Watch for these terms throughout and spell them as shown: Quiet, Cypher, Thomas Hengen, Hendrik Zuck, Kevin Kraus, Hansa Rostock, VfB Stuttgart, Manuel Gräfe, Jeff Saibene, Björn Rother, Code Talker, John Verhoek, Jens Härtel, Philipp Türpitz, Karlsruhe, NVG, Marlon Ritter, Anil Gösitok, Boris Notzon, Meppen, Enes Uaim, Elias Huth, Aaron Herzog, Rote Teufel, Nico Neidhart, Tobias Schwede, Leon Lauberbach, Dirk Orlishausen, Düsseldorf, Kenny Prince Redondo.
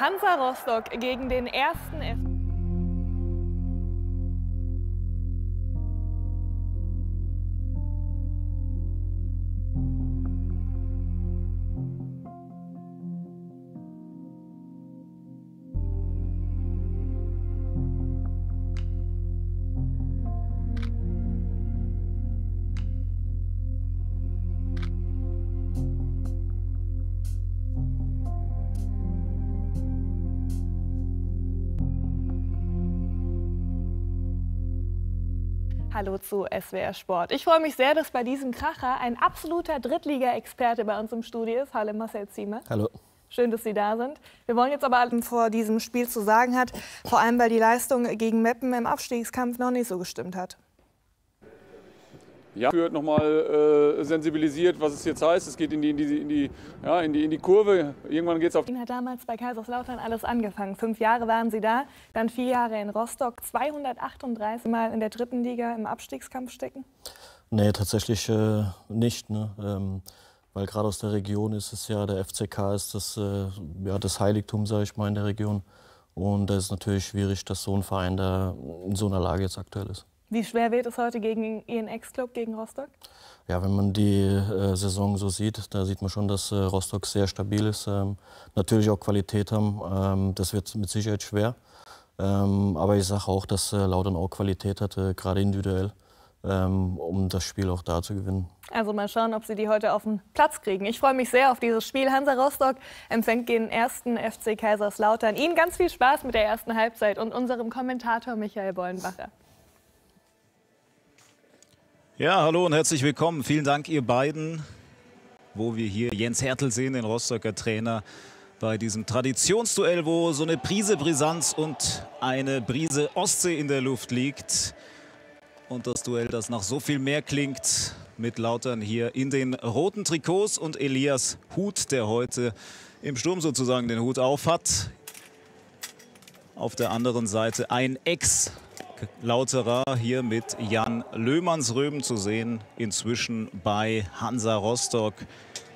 Hansa Rostock gegen den ersten FC Hallo zu SWR Sport. Ich freue mich sehr, dass bei diesem Kracher ein absoluter Drittliga-Experte bei uns im Studio ist. Hallo Marcel Ziemer. Hallo. Schön, dass Sie da sind. Wir wollen jetzt aber, was vor diesem Spiel zu sagen hat, vor allem weil die Leistung gegen Meppen im Abstiegskampf noch nicht so gestimmt hat. Ja, wird nochmal sensibilisiert, was es jetzt heißt. Es geht in die Kurve. Irgendwann geht's auf. Ihnen hat damals bei Kaiserslautern alles angefangen. 5 Jahre waren Sie da, dann 4 Jahre in Rostock. 238 Mal in der dritten Liga im Abstiegskampf stecken? Nee, tatsächlich nicht. Ne? Weil gerade aus der Region ist es ja, der FCK ist das, das Heiligtum, sage ich mal, in der Region. Und da ist natürlich schwierig, dass so ein Verein da in so einer Lage jetzt aktuell ist. Wie schwer wird es heute gegen Ihren Ex-Club, gegen Rostock? Ja, wenn man die Saison so sieht, da sieht man schon, dass Rostock sehr stabil ist. Natürlich auch Qualität haben, das wird mit Sicherheit schwer. Aber ich sage auch, dass Lautern auch Qualität hat, gerade individuell, um das Spiel auch da zu gewinnen. Also mal schauen, ob Sie die heute auf den Platz kriegen. Ich freue mich sehr auf dieses Spiel. Hansa Rostock empfängt den ersten FC Kaiserslautern. Ihnen ganz viel Spaß mit der ersten Halbzeit und unserem Kommentator Michael Bollenbacher. Ja, hallo und herzlich willkommen. Vielen Dank, ihr beiden, wo wir hier Jens Härtel sehen, den Rostocker Trainer, bei diesem Traditionsduell, wo so eine Prise Brisanz und eine Brise Ostsee in der Luft liegt. Und das Duell, das nach so viel mehr klingt, mit Lautern hier in den roten Trikots und Elias Huth, der heute im Sturm sozusagen den Hut auf hat. Auf der anderen Seite ein Ex-Lauterer hier mit Jan Löhmannsröben zu sehen, inzwischen bei Hansa Rostock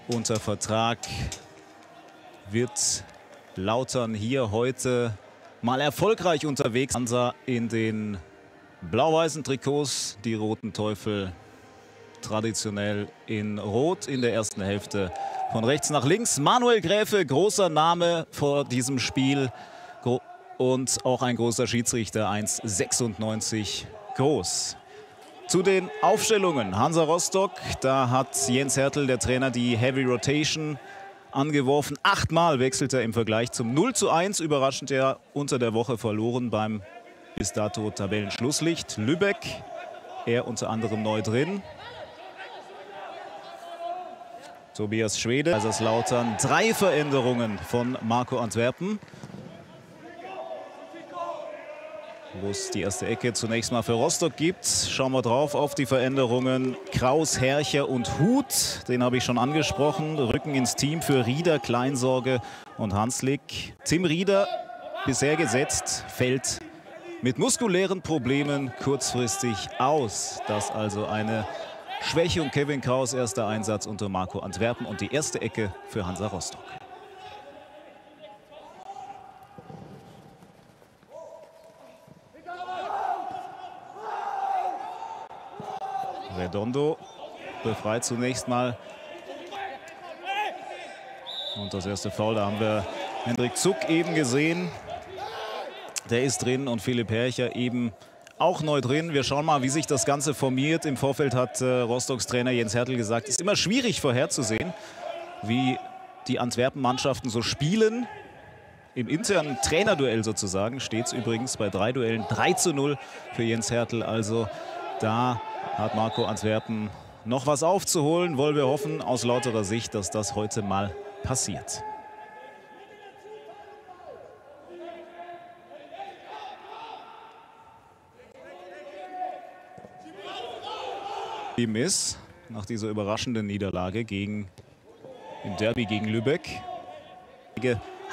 unter Vertrag. Wird Lautern hier heute mal erfolgreich unterwegs. Hansa in den blau-weißen Trikots, die Roten Teufel traditionell in Rot in der ersten Hälfte von rechts nach links. Manuel Gräfe, großer Name vor diesem Spiel. Und auch ein großer Schiedsrichter, 1,96 groß. Zu den Aufstellungen Hansa Rostock, da hat Jens Härtel, der Trainer, die Heavy Rotation angeworfen. 8-mal wechselt er im Vergleich zum 0:1, überraschend ja unter der Woche verloren beim bis dato Tabellenschlusslicht Lübeck. Er unter anderem neu drin. Tobias Schwede, Kaiserslautern, 3 Veränderungen von Marco Antwerpen. Wo es die erste Ecke zunächst mal für Rostock gibt. Schauen wir drauf auf die Veränderungen. Kraus, Hercher und Huth, den habe ich schon angesprochen. Rücken ins Team für Rieder, Kleinsorge und Hanslik. Tim Rieder, bisher gesetzt, fällt mit muskulären Problemen kurzfristig aus. Das also eine Schwächung. Kevin Kraus, erster Einsatz unter Marco Antwerpen und die erste Ecke für Hansa Rostock. Redondo befreit zunächst mal. Und das erste Foul, da haben wir Hendrik Zuck eben gesehen. Der ist drin und Philipp Hercher eben auch neu drin. Wir schauen mal, wie sich das Ganze formiert. Im Vorfeld hat Rostocks Trainer Jens Härtel gesagt, es ist immer schwierig vorherzusehen, wie die Antwerpen-Mannschaften so spielen. Im internen Trainerduell sozusagen steht es übrigens bei 3 Duellen 3:0 für Jens Härtel. Also da hat Marco Antwerpen noch was aufzuholen. Wollen wir hoffen, aus lauterer Sicht, dass das heute mal passiert. Ihm ist nach dieser überraschenden Niederlage im Derby gegen Lübeck.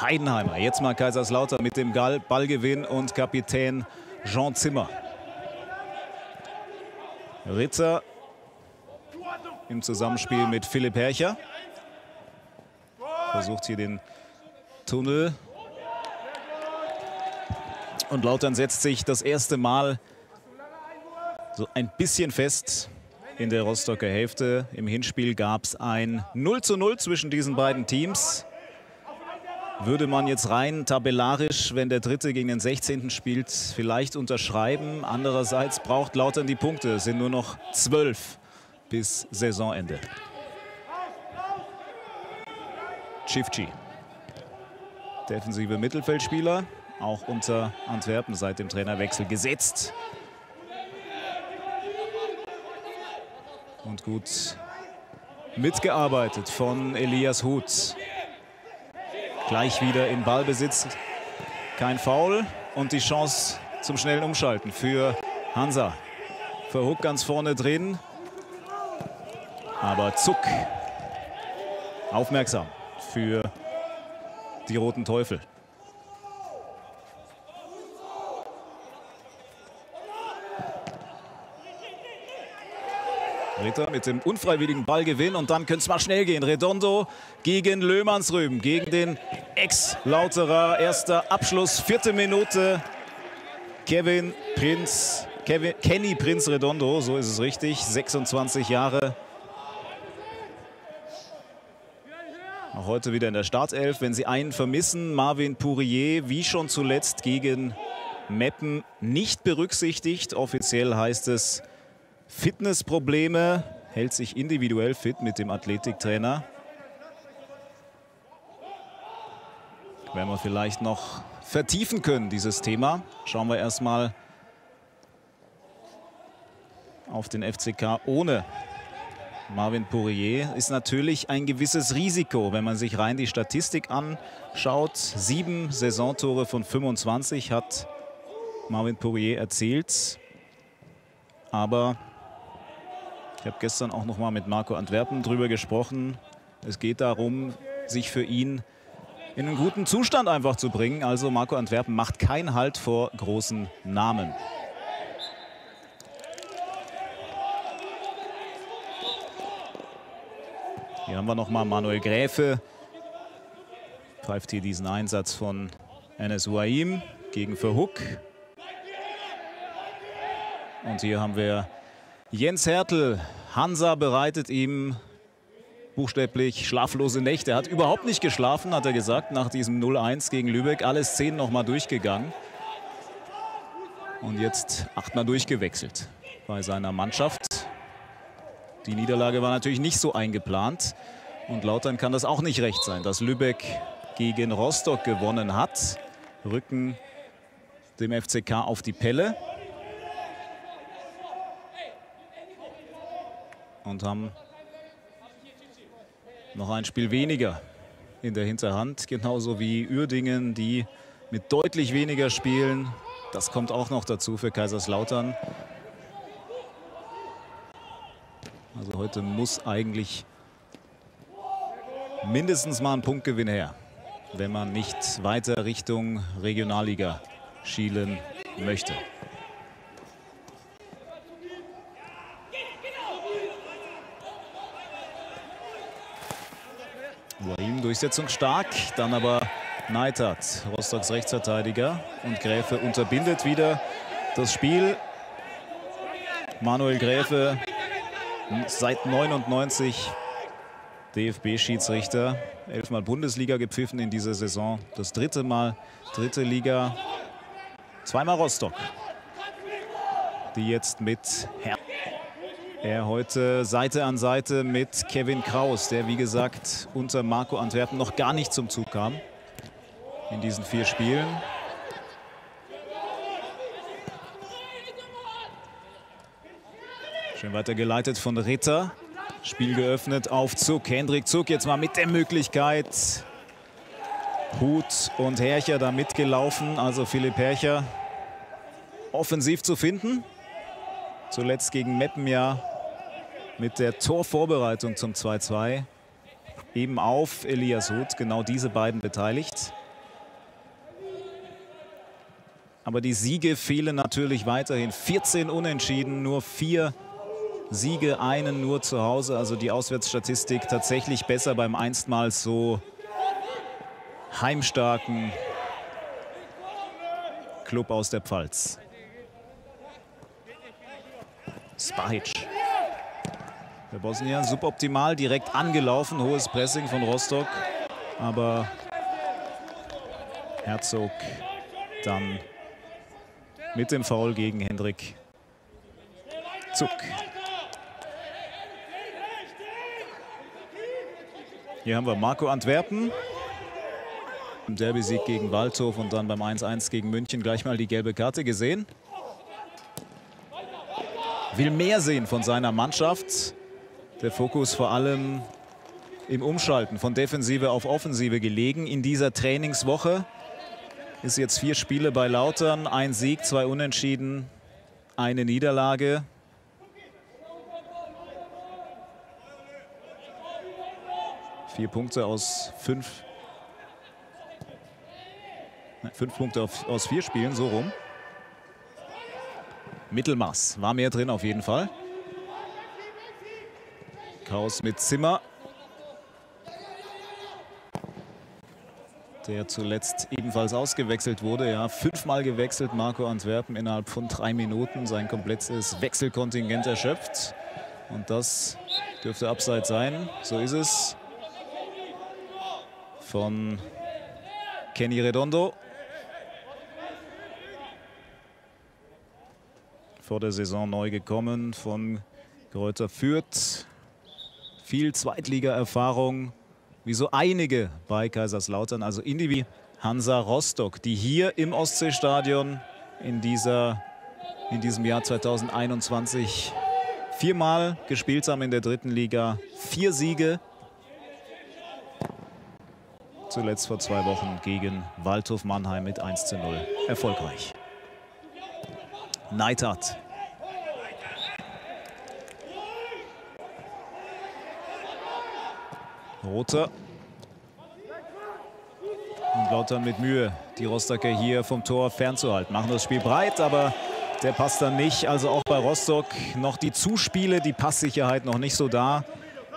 Heidenheimer, jetzt mal Kaiserslautern mit dem Ballgewinn und Kapitän Jean Zimmer. Ritter im Zusammenspiel mit Philipp Hercher. Versucht hier den Tunnel Und Lautern setzt sich das erste Mal so ein bisschen fest in der Rostocker Hälfte. Im Hinspiel gab es ein 0:0 zwischen diesen beiden Teams. Würde man jetzt rein tabellarisch, wenn der Dritte gegen den 16. spielt, vielleicht unterschreiben. Andererseits braucht Lautern die Punkte. Es sind nur noch 12 bis Saisonende. Cifci, defensive Mittelfeldspieler, auch unter Antwerpen seit dem Trainerwechsel gesetzt. Und gut mitgearbeitet von Elias Huth. Gleich wieder in Ballbesitz, kein Foul und die Chance zum schnellen Umschalten für Hansa. Verhoek ganz vorne drin, aber Zuck aufmerksam für die Roten Teufel. Ritter mit dem unfreiwilligen Ballgewinn und dann könnte es mal schnell gehen. Redondo gegen Löhmannsröben, gegen den Ex-Lauterer. Erster Abschluss, vierte Minute. Kenny Prince Redondo, so ist es richtig, 26 Jahre. Auch heute wieder in der Startelf, wenn sie einen vermissen. Marvin Pourier, wie schon zuletzt gegen Meppen, nicht berücksichtigt. Offiziell heißt es Fitnessprobleme, hält sich individuell fit mit dem Athletiktrainer. Werden wir vielleicht noch vertiefen können, dieses Thema. Schauen wir erstmal auf den FCK ohne Marvin Pourier. Ist natürlich ein gewisses Risiko, wenn man sich rein die Statistik anschaut. 7 Saisontore von 25 hat Marvin Pourier erzielt. Aber ich habe gestern auch noch mal mit Marco Antwerpen drüber gesprochen. Es geht darum, sich für ihn in einen guten Zustand einfach zu bringen. Also Marco Antwerpen macht keinen Halt vor großen Namen. Hier haben wir noch mal Manuel Gräfe. Pfeift hier diesen Einsatz von Enes Uaim gegen Verhoek. Und hier haben wir Jens Härtel. Hansa bereitet ihm buchstäblich schlaflose Nächte. Er hat überhaupt nicht geschlafen, hat er gesagt, nach diesem 0:1 gegen Lübeck. Alle Szenen nochmal durchgegangen. Und jetzt 8-mal durchgewechselt bei seiner Mannschaft. Die Niederlage war natürlich nicht so eingeplant. Und Lautern kann das auch nicht recht sein, dass Lübeck gegen Rostock gewonnen hat. Rücken dem FCK auf die Pelle. Und haben noch ein Spiel weniger in der Hinterhand. Genauso wie Uerdingen, die mit deutlich weniger spielen. Das kommt auch noch dazu für Kaiserslautern. Also heute muss eigentlich mindestens mal ein Punktgewinn her, wenn man nicht weiter Richtung Regionalliga schielen möchte. Uaim durchsetzungsstark, dann aber Neidhart, Rostocks Rechtsverteidiger. Und Gräfe unterbindet wieder das Spiel. Manuel Gräfe, seit 99 DFB-Schiedsrichter, 11-mal Bundesliga gepfiffen in dieser Saison. Das dritte Mal dritte Liga, 2-mal Rostock, die jetzt mit Härtel. Er heute Seite an Seite mit Kevin Kraus, der wie gesagt unter Marco Antwerpen noch gar nicht zum Zug kam in diesen 4 Spielen. Schön weitergeleitet von Ritter. Spiel geöffnet auf Zuck. Hendrik Zuck jetzt mal mit der Möglichkeit. Huth und Hercher da mitgelaufen. Also Philipp Hercher offensiv zu finden. Zuletzt gegen Meppen ja mit der Torvorbereitung zum 2:2 eben auf Elias Huth, genau diese beiden beteiligt. Aber die Siege fehlen natürlich weiterhin. 14 Unentschieden, nur 4 Siege, einen nur zu Hause. Also die Auswärtsstatistik tatsächlich besser beim einstmals so heimstarken Club aus der Pfalz. Spahić. Der Bosnier suboptimal, direkt angelaufen. Hohes Pressing von Rostock. Aber Herzog dann mit dem Foul gegen Hendrik Zuck. Hier haben wir Marco Antwerpen. Im Derby-Sieg gegen Waldhof und dann beim 1-1 gegen München gleich mal die gelbe Karte gesehen. Will mehr sehen von seiner Mannschaft. Der Fokus vor allem im Umschalten von Defensive auf Offensive gelegen. In dieser Trainingswoche ist jetzt 4 Spiele bei Lautern. 1 Sieg, 2 Unentschieden, 1 Niederlage. Fünf Punkte aus vier Spielen, so rum. Mittelmaß, war mehr drin auf jeden Fall. Kraus mit Zimmer. Der zuletzt ebenfalls ausgewechselt wurde. Ja, 5-mal gewechselt, Marco Antwerpen innerhalb von 3 Minuten. Sein komplettes Wechselkontingent erschöpft. Und das dürfte abseits sein. So ist es. Von Kenny Redondo. Vor der Saison neu gekommen von Greuther Fürth. Viel Zweitliga-Erfahrung, wie so einige bei Kaiserslautern, also Indivi Hansa Rostock, die hier im Ostseestadion in diesem Jahr 2021 4-mal gespielt haben in der dritten Liga. 4 Siege. Zuletzt vor 2 Wochen gegen Waldhof Mannheim mit 1:0 erfolgreich. Neidhart. Roter. Und Lautern mit Mühe, die Rostocker hier vom Tor fernzuhalten. Machen das Spiel breit, aber der passt dann nicht. Also auch bei Rostock noch die Zuspiele, die Passsicherheit noch nicht so da,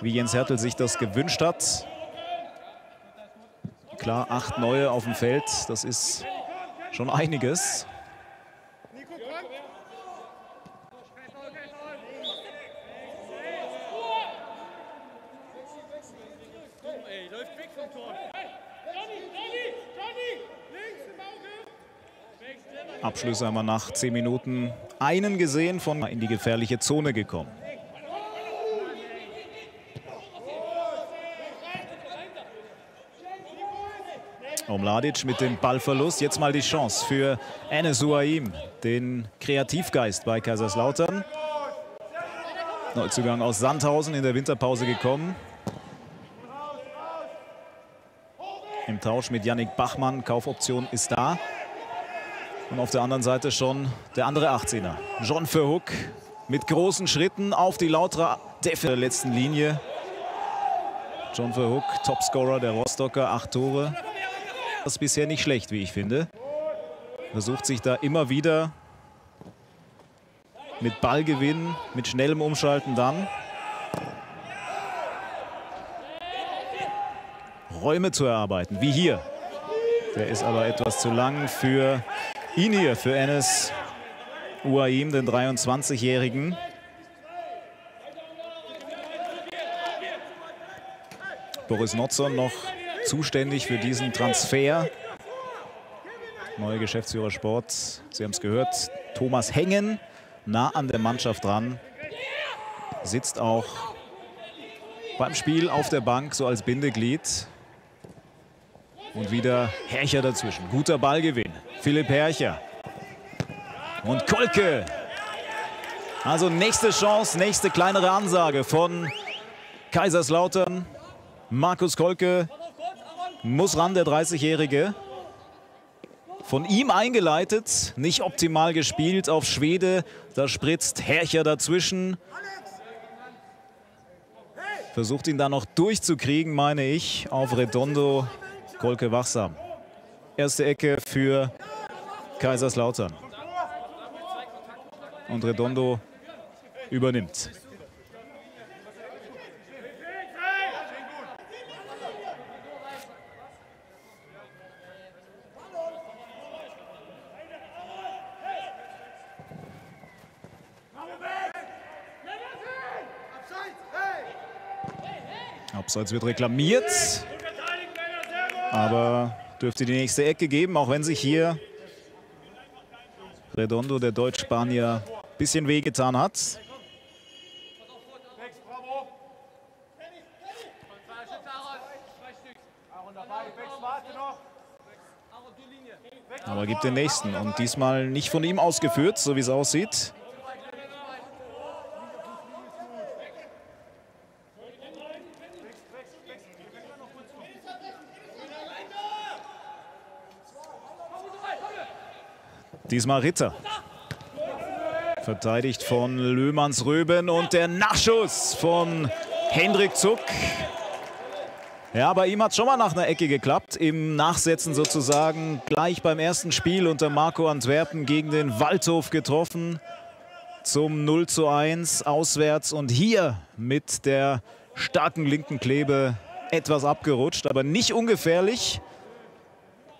wie Jens Härtel sich das gewünscht hat. Klar, 8 neue auf dem Feld, das ist schon einiges. Abschluss einmal nach 10 Minuten. Einen gesehen, von in die gefährliche Zone gekommen. Omladič mit dem Ballverlust. Jetzt mal die Chance für Enes Uaim, den Kreativgeist bei Kaiserslautern. Neuzugang aus Sandhausen, in der Winterpause gekommen. Im Tausch mit Yannick Bachmann, Kaufoption ist da. Und auf der anderen Seite schon der andere 18er. John Verhoek mit großen Schritten auf die Lauterer der letzten Linie. John Verhoek, Topscorer der Rostocker, 8 Tore. Das ist bisher nicht schlecht, wie ich finde. Versucht sich da immer wieder mit Ballgewinn, mit schnellem Umschalten dann. Räume zu erarbeiten, wie hier. Der ist aber etwas zu lang für ihn hier, für Enes Uaim, den 23-Jährigen. Boris Notzon noch zuständig für diesen Transfer. Neuer Geschäftsführer Sport, Sie haben es gehört, Thomas Hengen, nah an der Mannschaft dran. Sitzt auch beim Spiel auf der Bank, so als Bindeglied. Und wieder Hercher dazwischen. Guter Ballgewinn. Philipp Hercher. Und Kolke. Also nächste Chance, nächste kleinere Ansage von Kaiserslautern. Markus Kolke muss ran, der 30-Jährige. Von ihm eingeleitet, nicht optimal gespielt auf Schwede. Da spritzt Hercher dazwischen. Versucht ihn da noch durchzukriegen, meine ich, auf Redondo. Kolke wachsam. Erste Ecke für Kaiserslautern. Und Redondo übernimmt. Abseits wird reklamiert. Aber dürfte die nächste Ecke geben, auch wenn sich hier Redondo, der Deutsch-Spanier, ein bisschen wehgetan hat. Aber gibt den nächsten und diesmal nicht von ihm ausgeführt, so wie es aussieht. Diesmal Ritter. Verteidigt von Löhmannsröben und der Nachschuss von Hendrik Zuck. Ja, bei ihm hat es schon mal nach einer Ecke geklappt. Im Nachsetzen sozusagen gleich beim ersten Spiel unter Marco Antwerpen gegen den Waldhof getroffen. Zum 0:1 auswärts und hier mit der starken linken Klebe etwas abgerutscht, aber nicht ungefährlich.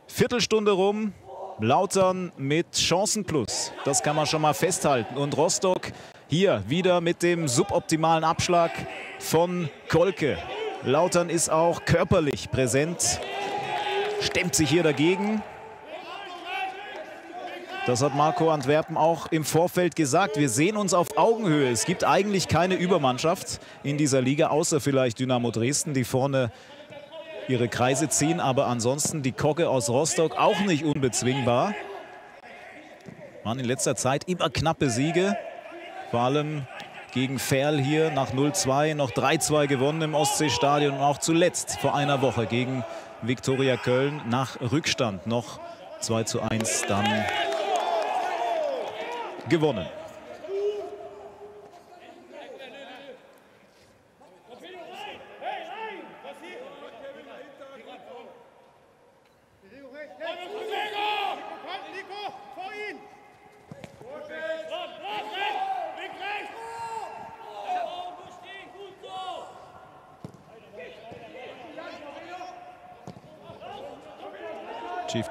Viertelstunde rum, Lautern mit Chancen plus. Das kann man schon mal festhalten. Und Rostock hier wieder mit dem suboptimalen Abschlag von Kolke. Lautern ist auch körperlich präsent, stemmt sich hier dagegen. Das hat Marco Antwerpen auch im Vorfeld gesagt. Wir sehen uns auf Augenhöhe. Es gibt eigentlich keine Übermannschaft in dieser Liga, außer vielleicht Dynamo Dresden, die vorne ihre Kreise ziehen. Aber ansonsten die Kogge aus Rostock auch nicht unbezwingbar. Waren in letzter Zeit immer knappe Siege, vor allem gegen Verl hier nach 0:2, noch 3:2 gewonnen im Ostseestadion und auch zuletzt vor einer Woche gegen Viktoria Köln nach Rückstand noch 2:1 dann gewonnen.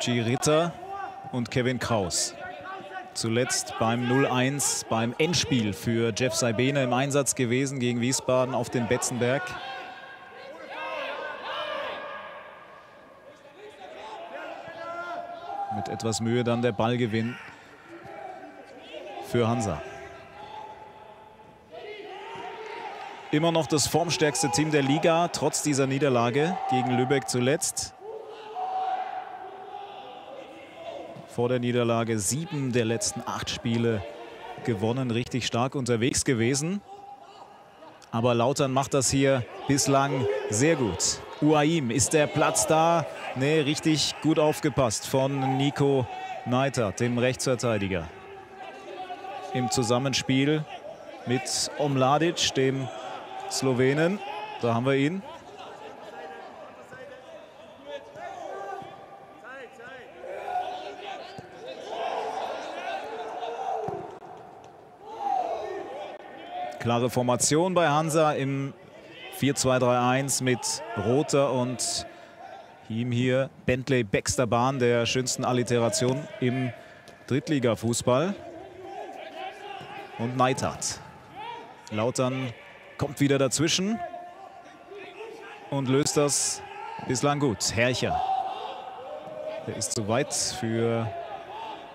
Ritter und Kevin Kraus. Zuletzt beim 0:1 beim Endspiel für Jeff Saibene im Einsatz gewesen gegen Wiesbaden auf dem Betzenberg. Mit etwas Mühe dann der Ballgewinn für Hansa. Immer noch das formstärkste Team der Liga, trotz dieser Niederlage gegen Lübeck zuletzt. Vor der Niederlage 7 der letzten 8 Spiele gewonnen, richtig stark unterwegs gewesen. Aber Lautern macht das hier bislang sehr gut. Uaim, ist der Platz da? Nee, richtig gut aufgepasst von Nico Neidhart, dem Rechtsverteidiger. Im Zusammenspiel mit Omladič, dem Slowenen. Da haben wir ihn. Klare Formation bei Hansa im 4-2-3-1 mit Rother und ihm hier Bentley Baxter Bahn, der schönsten Alliteration im Drittliga-Fußball. Und Neidhart. Lautern kommt wieder dazwischen und löst das bislang gut. Hercher. Der ist zu weit für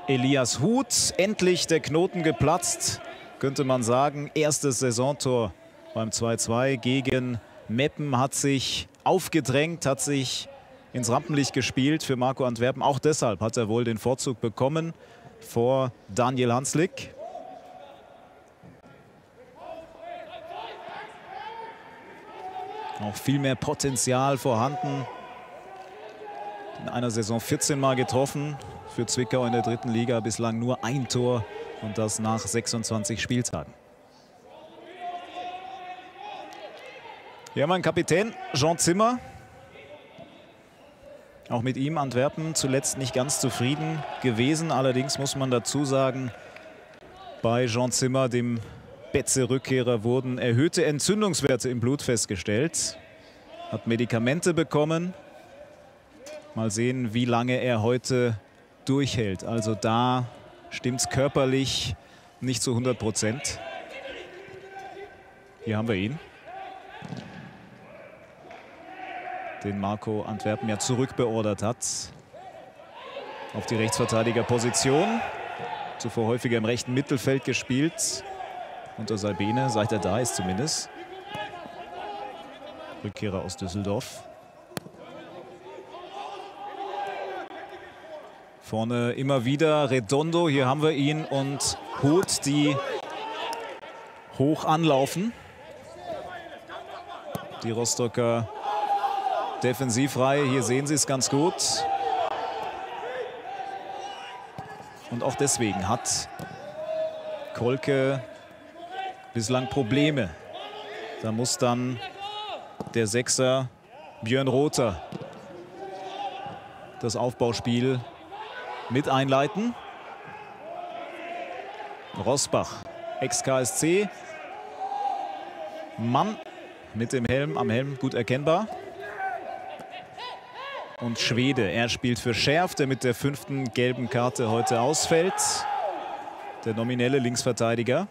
Elias Huth. Endlich der Knoten geplatzt, könnte man sagen. Erstes Saisontor beim 2:2 gegen Meppen, hat sich aufgedrängt, hat sich ins Rampenlicht gespielt für Marco Antwerpen. Auch deshalb hat er wohl den Vorzug bekommen vor Daniel Hanslik. Auch viel mehr Potenzial vorhanden. In einer Saison 14 Mal getroffen. Für Zwickau in der dritten Liga bislang nur ein Tor. Und das nach 26 Spieltagen. Hier haben wir einen Kapitän, Jean Zimmer. Auch mit ihm Antwerpen zuletzt nicht ganz zufrieden gewesen. Allerdings muss man dazu sagen, bei Jean Zimmer, dem Betze-Rückkehrer, wurden erhöhte Entzündungswerte im Blut festgestellt. Hat Medikamente bekommen. Mal sehen, wie lange er heute durchhält. Also da stimmt's körperlich nicht zu 100%. Hier haben wir ihn. den Marco Antwerpen ja zurückbeordert hat. Auf die Rechtsverteidigerposition. Zuvor häufiger im rechten Mittelfeld gespielt. Unter Salbene, seit er da ist zumindest. Rückkehrer aus Düsseldorf. Vorne immer wieder Redondo, hier haben wir ihn, und Huth, die hoch anlaufen. Die Rostocker Defensivreihe, hier sehen Sie es ganz gut. Und auch deswegen hat Kolke bislang Probleme. Da muss dann der Sechser Björn Rother das Aufbauspiel mit einleiten. Roßbach, Ex-KSC. Mann mit dem Helm, am Helm gut erkennbar. Und Schwede, er spielt für Schärf, der mit der 5. gelben Karte heute ausfällt. Der nominelle Linksverteidiger.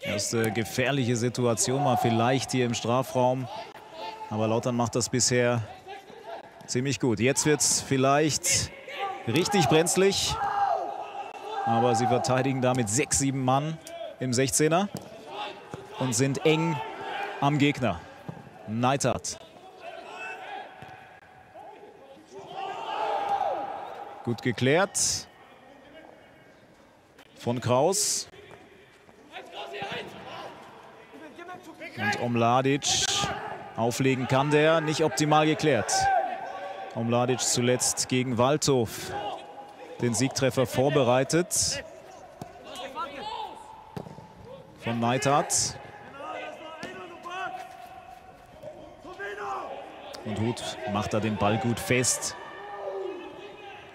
Erste gefährliche Situation mal vielleicht hier im Strafraum. Aber Lautern macht das bisher ziemlich gut. Jetzt wird es vielleicht richtig brenzlig. Aber sie verteidigen damit 6, 7 Mann im 16er. Und sind eng am Gegner. Neidhart. Gut geklärt von Kraus. Und Omladič auflegen kann der, nicht optimal geklärt. Omladič zuletzt gegen Waldhof den Siegtreffer vorbereitet. Von Neidhart. Und Huth macht da den Ball gut fest.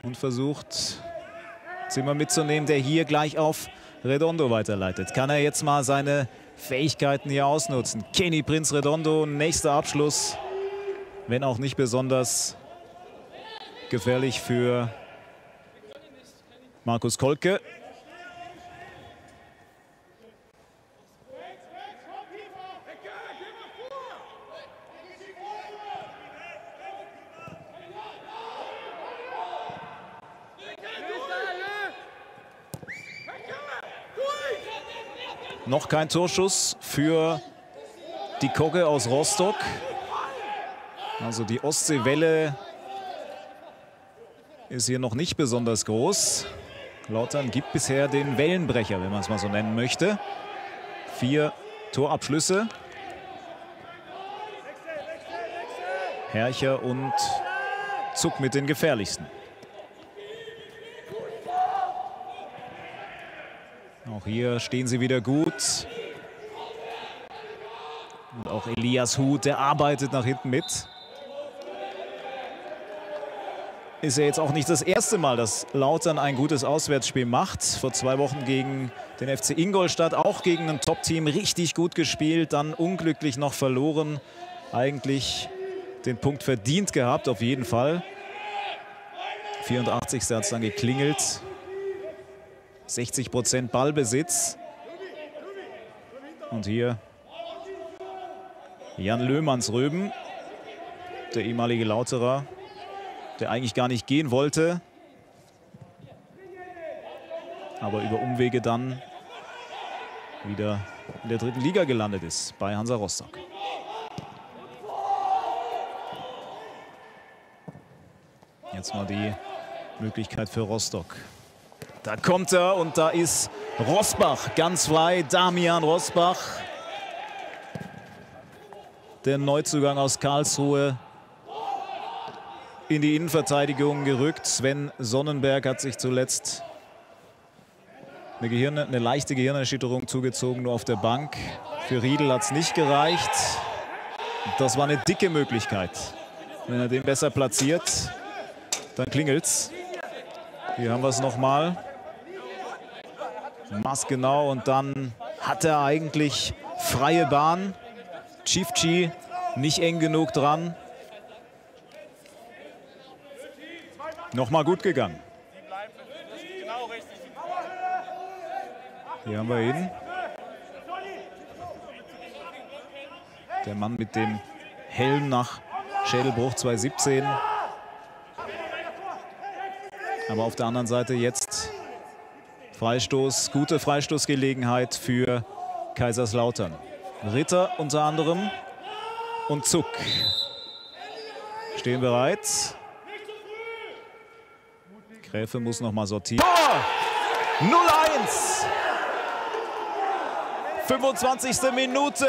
Und versucht, Zimmer mitzunehmen, der hier gleich auf Redondo weiterleitet. Kann er jetzt mal seine Fähigkeiten hier ausnutzen? Kenny Prince Redondo, nächster Abschluss. Wenn auch nicht besonders gefährlich für Markus Kolke. Noch kein Torschuss für die Kogge aus Rostock. Also die Ostseewelle ist hier noch nicht besonders groß. Lautern gibt bisher den Wellenbrecher, wenn man es mal so nennen möchte. 4 Torabschlüsse. Hercher und Zuck mit den gefährlichsten. Auch hier stehen sie wieder gut. Und auch Elias Huth, der arbeitet nach hinten mit. Ist ja jetzt auch nicht das erste Mal, dass Lautern ein gutes Auswärtsspiel macht. Vor 2 Wochen gegen den FC Ingolstadt, auch gegen ein Top-Team, richtig gut gespielt. Dann unglücklich noch verloren. Eigentlich den Punkt verdient gehabt, auf jeden Fall. 84. hat es dann geklingelt. 60% Ballbesitz. Und hier Jan Löhmannsröben, der ehemalige Lauterer, der eigentlich gar nicht gehen wollte. Aber über Umwege dann wieder in der 3. Liga gelandet ist bei Hansa Rostock. Jetzt mal die Möglichkeit für Rostock. Da kommt er und da ist Roßbach ganz frei. Damian Roßbach, der Neuzugang aus Karlsruhe, in die Innenverteidigung gerückt. Sven Sonnenberg hat sich zuletzt eine leichte Gehirnerschütterung zugezogen, nur auf der Bank. Für Riedel hat es nicht gereicht. Das war eine dicke Möglichkeit. Wenn er den besser platziert, dann klingelt's. Hier haben wir es nochmal. Maßgenau, und dann hat er eigentlich freie Bahn. Cifci nicht eng genug dran. Nochmal gut gegangen. Hier haben wir ihn. Der Mann mit dem Helm nach Schädelbruch 2017. Aber auf der anderen Seite jetzt Freistoß, gute Freistoßgelegenheit für Kaiserslautern. Ritter unter anderem und Zuck stehen bereit. Gräfe muss noch mal sortieren. 0-1! 25. Minute.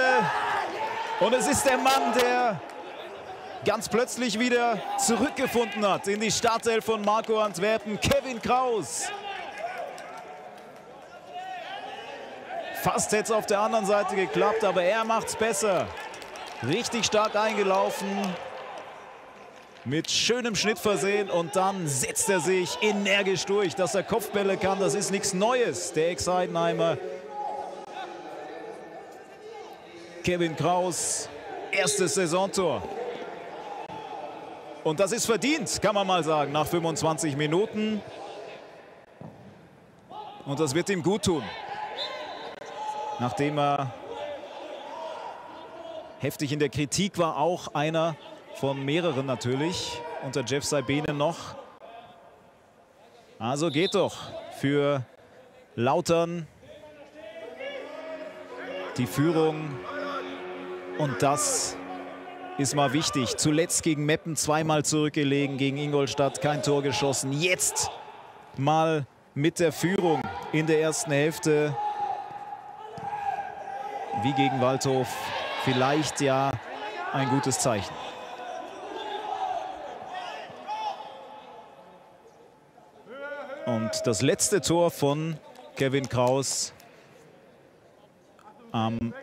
Und es ist der Mann, der ganz plötzlich wieder zurückgefunden hat in die Startelf von Marco Antwerpen, Kevin Kraus. Fast hätte es auf der anderen Seite geklappt, aber er macht es besser. Richtig stark eingelaufen. Mit schönem Schnitt versehen und dann setzt er sich energisch durch. Dass er Kopfbälle kann, das ist nichts Neues, der Ex-Heidenheimer. Kevin Kraus, erstes Saisontor. Und das ist verdient, kann man mal sagen, nach 25 Minuten. Und das wird ihm gut tun. Nachdem er heftig in der Kritik war, auch einer von mehreren natürlich, unter Jeff Saibene noch. Also geht doch für Lautern die Führung. Und das ist mal wichtig. Zuletzt gegen Meppen zweimal zurückgelegen, gegen Ingolstadt kein Tor geschossen. Jetzt mal mit der Führung in der ersten Hälfte. Wie gegen Waldhof vielleicht ja ein gutes Zeichen. Und das letzte Tor von Kevin Kraus am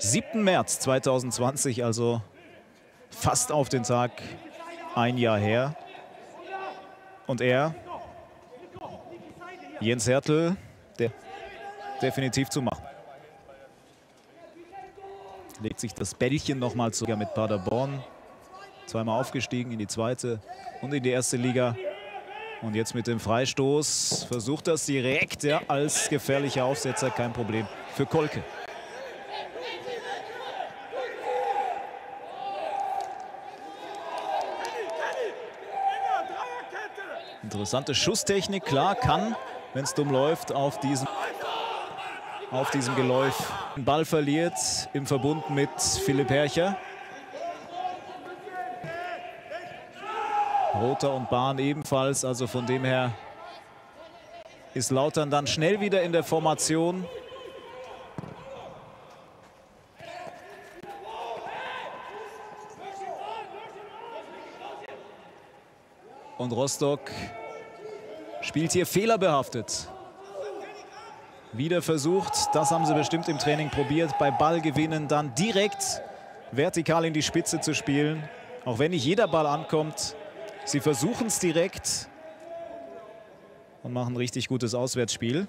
7. März 2020, also fast auf den Tag ein Jahr her. Und er, Jens Härtel, der definitiv zu machen. Legt sich das Bällchen nochmal sogar mit Paderborn. Zweimal aufgestiegen in die zweite und in die erste Liga. Und jetzt mit dem Freistoß versucht das direkt, ja, als gefährlicher Aufsetzer, kein Problem für Kolke. Interessante Schusstechnik, klar, kann, wenn es dumm läuft, auf diesem Geläuf. Den Ball verliert im Verbund mit Philipp Hercher. Rother und Bahn ebenfalls, also von dem her ist Lautern dann schnell wieder in der Formation. Und Rostock spielt hier fehlerbehaftet. Wieder versucht, das haben sie bestimmt im Training probiert, bei Ballgewinnen dann direkt vertikal in die Spitze zu spielen. Auch wenn nicht jeder Ball ankommt, sie versuchen es direkt und machen ein richtig gutes Auswärtsspiel.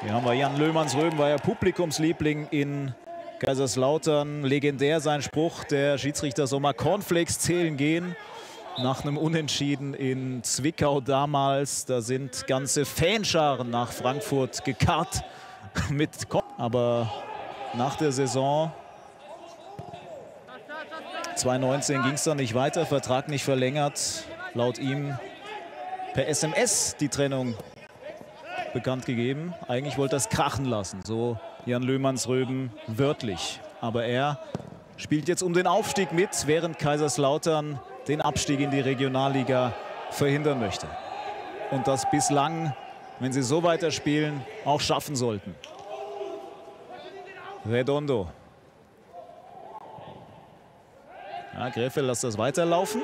Hier haben wir Jan Löhmannsröben, war ja Publikumsliebling in Kaiserslautern. Legendär sein Spruch, der Schiedsrichter soll mal Cornflakes zählen gehen. Nach einem Unentschieden in Zwickau damals, da sind ganze Fanscharen nach Frankfurt gekarrt mit Kopf. Aber nach der Saison 2019 ging es dann nicht weiter, Vertrag nicht verlängert. Laut ihm per SMS die Trennung bekannt gegeben. Eigentlich wollte er es krachen lassen, so Jan Löhmannsröben wörtlich. Aber er spielt jetzt um den Aufstieg mit, während Kaiserslautern den Abstieg in die Regionalliga verhindern möchte. Und das bislang, wenn sie so weiterspielen, auch schaffen sollten. Redondo. Ja, Gräfe lässt das weiterlaufen.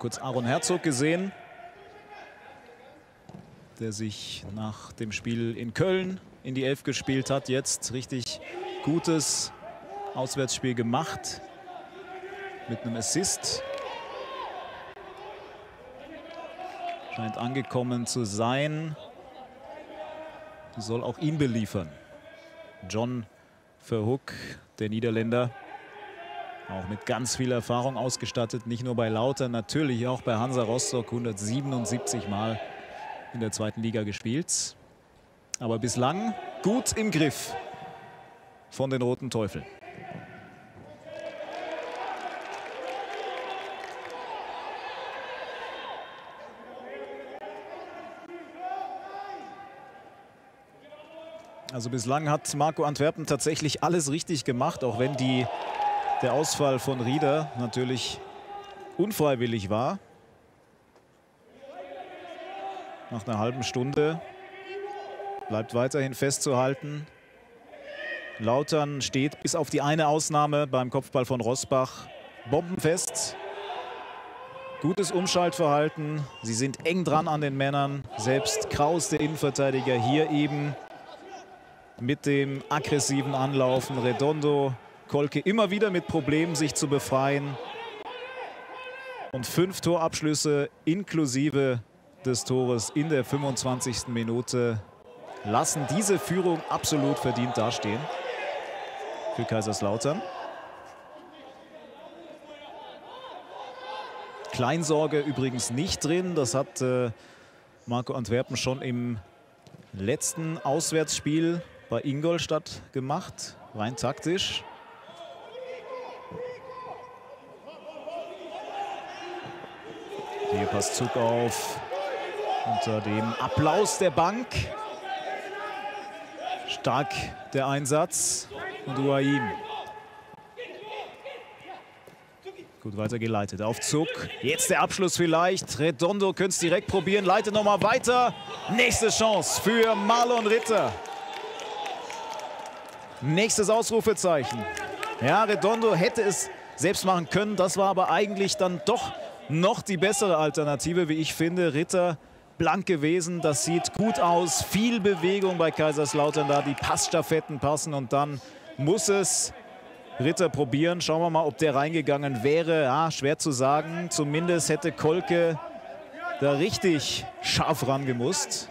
Kurz Aaron Herzog gesehen, der sich nach dem Spiel in Köln in die Elf gespielt hat. Jetzt richtig gutes Auswärtsspiel gemacht mit einem Assist. Scheint angekommen zu sein. soll auch ihn beliefern. John Verhoek, der Niederländer, auch mit ganz viel Erfahrung ausgestattet. Nicht nur bei Lautern, natürlich auch bei Hansa Rostock, 177 Mal in der zweiten Liga gespielt. Aber bislang gut im Griff von den Roten Teufeln. Also bislang hat Marco Antwerpen tatsächlich alles richtig gemacht, auch wenn der Ausfall von Rieder natürlich unfreiwillig war. Nach einer halben Stunde bleibt weiterhin festzuhalten. Lautern steht bis auf die eine Ausnahme beim Kopfball von Roßbach bombenfest. Gutes Umschaltverhalten. Sie sind eng dran an den Männern. Selbst Kraus, der Innenverteidiger, hier eben mit dem aggressiven Anlaufen. Redondo, Kolke immer wieder mit Problemen, sich zu befreien. Und 5 Torabschlüsse inklusive des Tores in der 25. Minute lassen diese Führung absolut verdient dastehen für Kaiserslautern. Kleinsorge übrigens nicht drin. Das hat Marco Antwerpen schon im letzten Auswärtsspiel bei Ingolstadt gemacht, rein taktisch. Hier passt Zug auf, unter dem Applaus der Bank. Stark der Einsatz und Uaim. Gut weitergeleitet auf Zug. Jetzt der Abschluss vielleicht. Redondo könnte es direkt probieren, leitet nochmal weiter. Nächste Chance für Marlon Ritter. Nächstes Ausrufezeichen. Ja, Redondo hätte es selbst machen können. Das war aber eigentlich dann doch noch die bessere Alternative, wie ich finde. Ritter blank gewesen. Das sieht gut aus. Viel Bewegung bei Kaiserslautern da. Die Passstaffetten passen und dann muss es Ritter probieren. Schauen wir mal, ob der reingegangen wäre. Ja, schwer zu sagen. Zumindest hätte Kolke da richtig scharf rangemusst.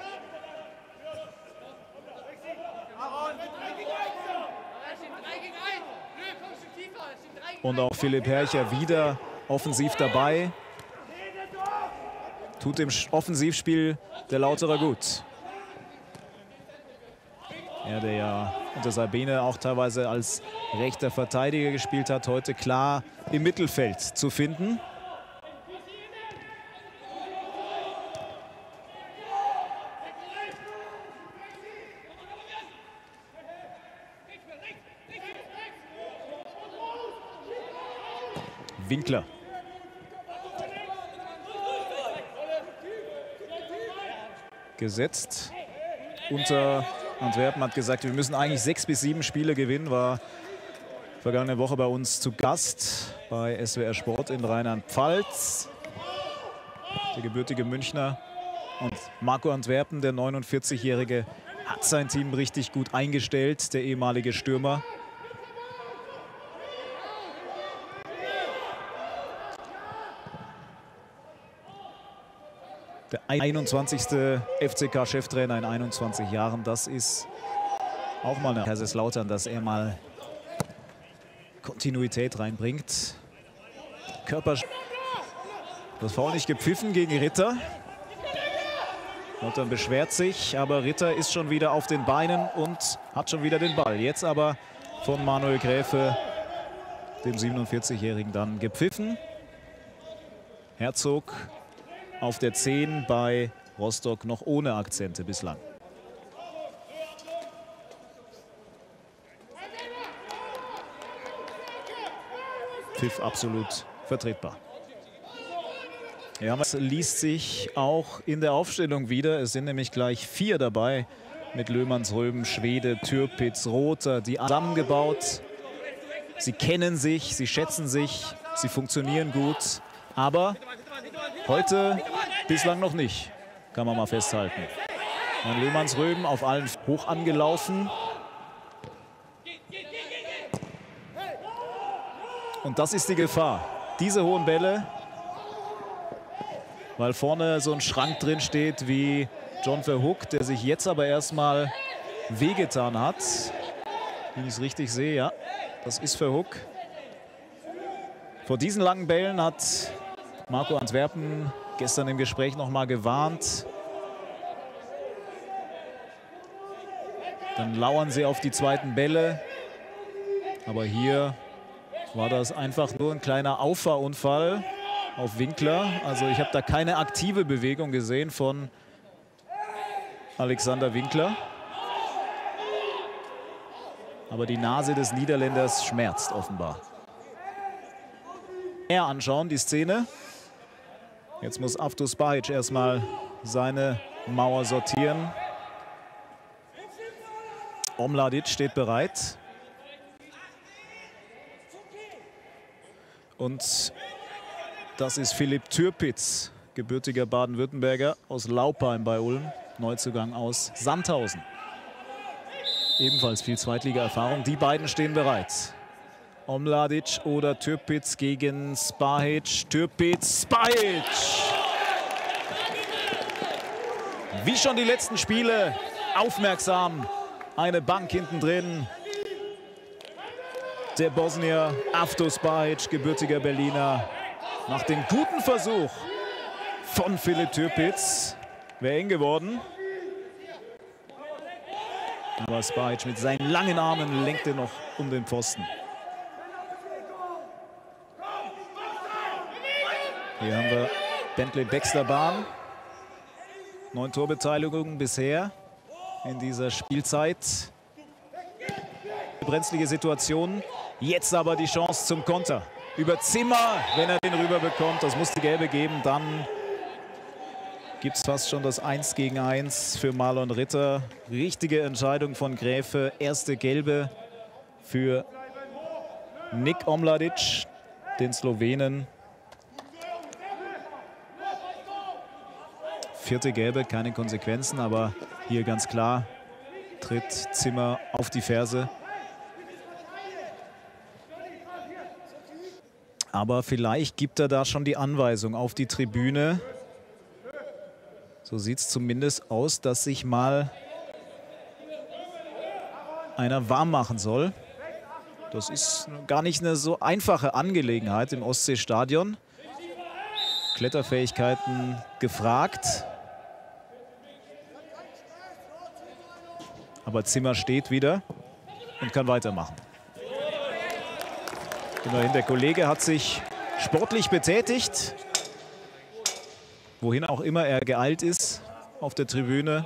Und auch Philipp Hercher wieder offensiv dabei. Tut dem Offensivspiel der Lauterer gut. Er, der ja unter Sabine auch teilweise als rechter Verteidiger gespielt hat, heute klar im Mittelfeld zu finden. Winkler. Gesetzt unter Antwerpen, hat gesagt, wir müssen eigentlich 6 bis 7 Spiele gewinnen, war vergangene Woche bei uns zu Gast bei SWR Sport in Rheinland-Pfalz. Der gebürtige Münchner und Marco Antwerpen, der 49-Jährige, hat sein Team richtig gut eingestellt, der ehemalige Stürmer. Der 21. FCK-Cheftrainer in 21 Jahren, das ist auch mal eine Kaiserslautern, dass er mal Kontinuität reinbringt. Körper. Das Foul nicht gepfiffen gegen Ritter. Lautern beschwert sich, aber Ritter ist schon wieder auf den Beinen und hat schon wieder den Ball. Jetzt aber von Manuel Gräfe, dem 47-Jährigen, dann gepfiffen. Herzog auf der 10 bei Rostock, noch ohne Akzente bislang. Pfiff absolut vertretbar. Ja, das liest sich auch in der Aufstellung wieder. Es sind nämlich gleich 4 dabei. Mit Löhmannsröben, Schwede, Türpitz, Rother, die zusammengebaut. Sie kennen sich, sie schätzen sich, sie funktionieren gut. Aber heute bislang noch nicht, kann man mal festhalten. Jan Löhmannsröben auf allen hoch angelaufen. Und das ist die Gefahr, diese hohen Bälle. Weil vorne so ein Schrank drin steht wie John Verhoek, der sich jetzt aber erstmal wehgetan hat. Wenn ich es richtig sehe, ja, das ist Verhoek. Vor diesen langen Bällen hat Marco Antwerpen gestern im Gespräch noch mal gewarnt. Dann lauern sie auf die zweiten Bälle. Aber hier war das einfach nur ein kleiner Auffahrunfall auf Winkler. Also ich habe da keine aktive Bewegung gesehen von Alexander Winkler. Aber die Nase des Niederländers schmerzt offenbar. Mehr anschauen, die Szene. Jetzt muss Avdo Spahić erstmal seine Mauer sortieren. Omladič steht bereit. Und das ist Philipp Türpitz, gebürtiger Baden-Württemberger aus Laupheim bei Ulm. Neuzugang aus Sandhausen. Ebenfalls viel Zweitliga-Erfahrung. Die beiden stehen bereit. Omladič oder Türpitz gegen Spahić. Türpitz, Spahić! Wie schon die letzten Spiele, aufmerksam. Eine Bank hinten drin. Der Bosnier Avdo Spahić, gebürtiger Berliner. Nach dem guten Versuch von Philipp Türpitz. Wäre eng geworden. Aber Spahić mit seinen langen Armen lenkte noch um den Pfosten. Hier haben wir Bentley Baxter Bahn. 9 Torbeteiligungen bisher in dieser Spielzeit. Brenzlige Situation. Jetzt aber die Chance zum Konter. Über Zimmer, wenn er den rüber bekommt. Das muss die Gelbe geben. Dann gibt es fast schon das 1 gegen 1 für Marlon Ritter. Richtige Entscheidung von Gräfe. Erste Gelbe für Nik Omladič, den Slowenen. Vierte Gelbe, keine Konsequenzen, aber hier ganz klar tritt Zimmer auf die Ferse. Aber vielleicht gibt er da schon die Anweisung auf die Tribüne. So sieht es zumindest aus, dass sich mal einer warm machen soll. Das ist gar nicht eine so einfache Angelegenheit im Ostseestadion. Kletterfähigkeiten gefragt. Aber Zimmer steht wieder und kann weitermachen. Immerhin, der Kollege hat sich sportlich betätigt. Wohin auch immer er geeilt ist auf der Tribüne.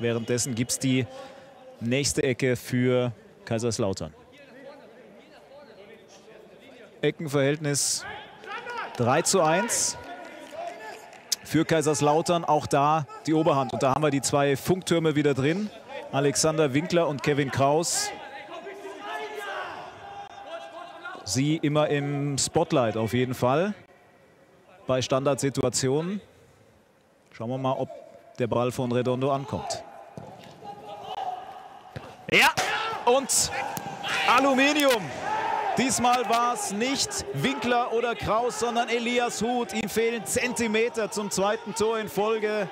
Währenddessen gibt es die nächste Ecke für Kaiserslautern. Eckenverhältnis 3:1. Für Kaiserslautern auch da die Oberhand. Und da haben wir die zwei Funktürme wieder drin. Alexander Winkler und Kevin Kraus. Sie immer im Spotlight auf jeden Fall bei Standardsituationen. Schauen wir mal, ob der Ball von Redondo ankommt. Ja, und Aluminium. Diesmal war es nicht Winkler oder Kraus, sondern Elias Huth. Ihm fehlen Zentimeter zum zweiten Tor in Folge.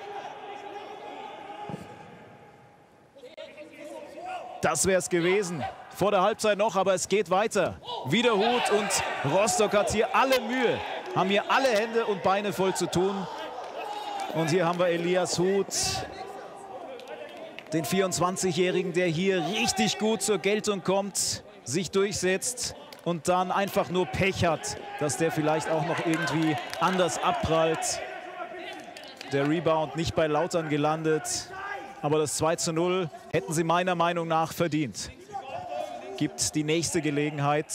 Das wäre es gewesen. Vor der Halbzeit noch, aber es geht weiter. Wieder Huth und Rostock hat hier alle Mühe. Haben hier alle Hände und Beine voll zu tun. Und hier haben wir Elias Huth, den 24-Jährigen, der hier richtig gut zur Geltung kommt, sich durchsetzt. Und dann einfach nur Pech hat, dass der vielleicht auch noch irgendwie anders abprallt. Der Rebound nicht bei Lautern gelandet. Aber das 2:0 hätten sie meiner Meinung nach verdient. Gibt die nächste Gelegenheit.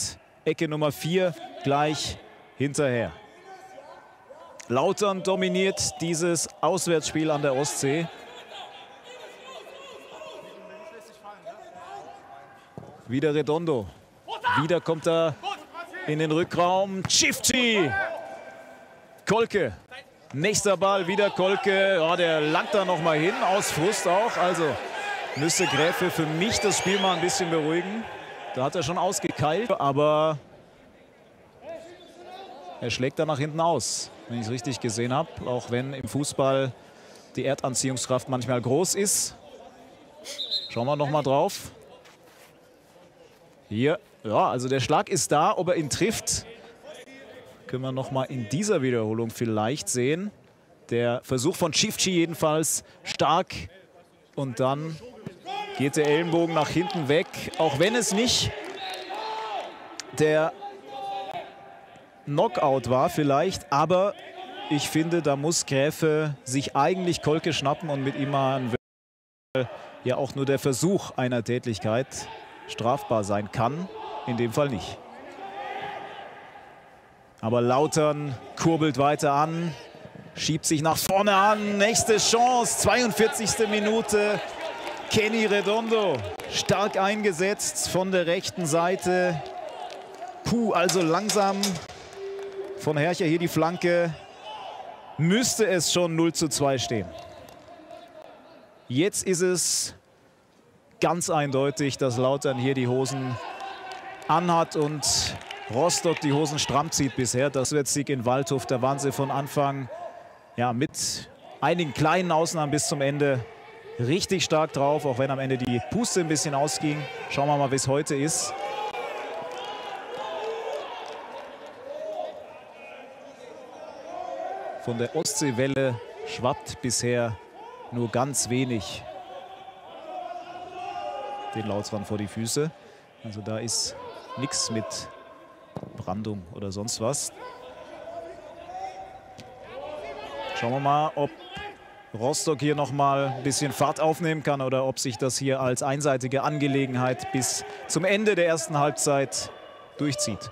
Ecke Nummer 4 gleich hinterher. Lautern dominiert dieses Auswärtsspiel an der Ostsee. Wieder Redondo. Wieder kommt er in den Rückraum. Schifci. Kolke. Nächster Ball, wieder Kolke. Oh, der langt da noch mal hin, aus Frust auch. Also müsste Gräfe für mich das Spiel mal ein bisschen beruhigen. Da hat er schon ausgekeilt, aber er schlägt da nach hinten aus, wenn ich es richtig gesehen habe. Auch wenn im Fußball die Erdanziehungskraft manchmal groß ist. Schauen wir noch mal drauf. Hier, ja, also der Schlag ist da, ob er ihn trifft, können wir noch mal in dieser Wiederholung vielleicht sehen. Der Versuch von Cifci jedenfalls stark und dann geht der Ellenbogen nach hinten weg, auch wenn es nicht der Knockout war vielleicht, aber ich finde, da muss Gräfe sich eigentlich Kolke schnappen und mit ihm ja auch nur der Versuch einer Tätlichkeit strafbar sein kann, in dem Fall nicht. Aber Lautern kurbelt weiter an, schiebt sich nach vorne an, nächste Chance, 42. Minute. Kenny Redondo, stark eingesetzt von der rechten Seite. Puh, also langsam von Hercher hier die Flanke. Müsste es schon 0:2 stehen. Jetzt ist es ganz eindeutig, dass Lautern hier die Hosen anhat und Rostock die Hosen stramm zieht bisher. Das wird Sieg in Waldhof, da waren sie von Anfang ja, mit einigen kleinen Ausnahmen bis zum Ende richtig stark drauf, auch wenn am Ende die Puste ein bisschen ausging. Schauen wir mal, wie es heute ist. Von der Ostseewelle schwappt bisher nur ganz wenig den Lautzran vor die Füße. Also da ist nichts mit Brandung oder sonst was. Schauen wir mal, ob Rostock hier noch mal ein bisschen Fahrt aufnehmen kann oder ob sich das hier als einseitige Angelegenheit bis zum Ende der ersten Halbzeit durchzieht.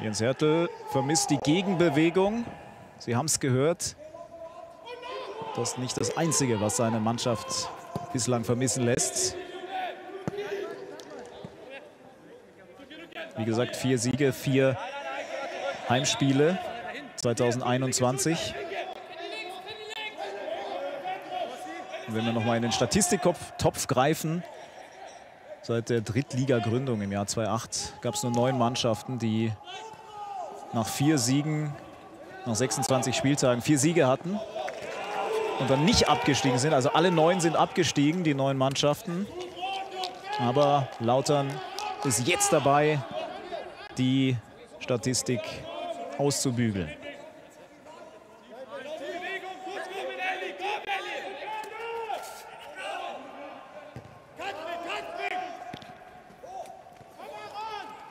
Jens Härtel vermisst die Gegenbewegung. Sie haben es gehört. Das ist nicht das Einzige, was seine Mannschaft bislang vermissen lässt. Wie gesagt, 4 Siege, 4 Heimspiele 2021. Und wenn wir nochmal in den Statistiktopf greifen, seit der Drittliga-Gründung im Jahr 2008 gab es nur 9 Mannschaften, die nach 4 Siegen, nach 26 Spieltagen 4 Siege hatten und dann nicht abgestiegen sind. Also alle 9 sind abgestiegen, die 9 Mannschaften. Aber Lautern ist jetzt dabei, die Statistik auszubügeln.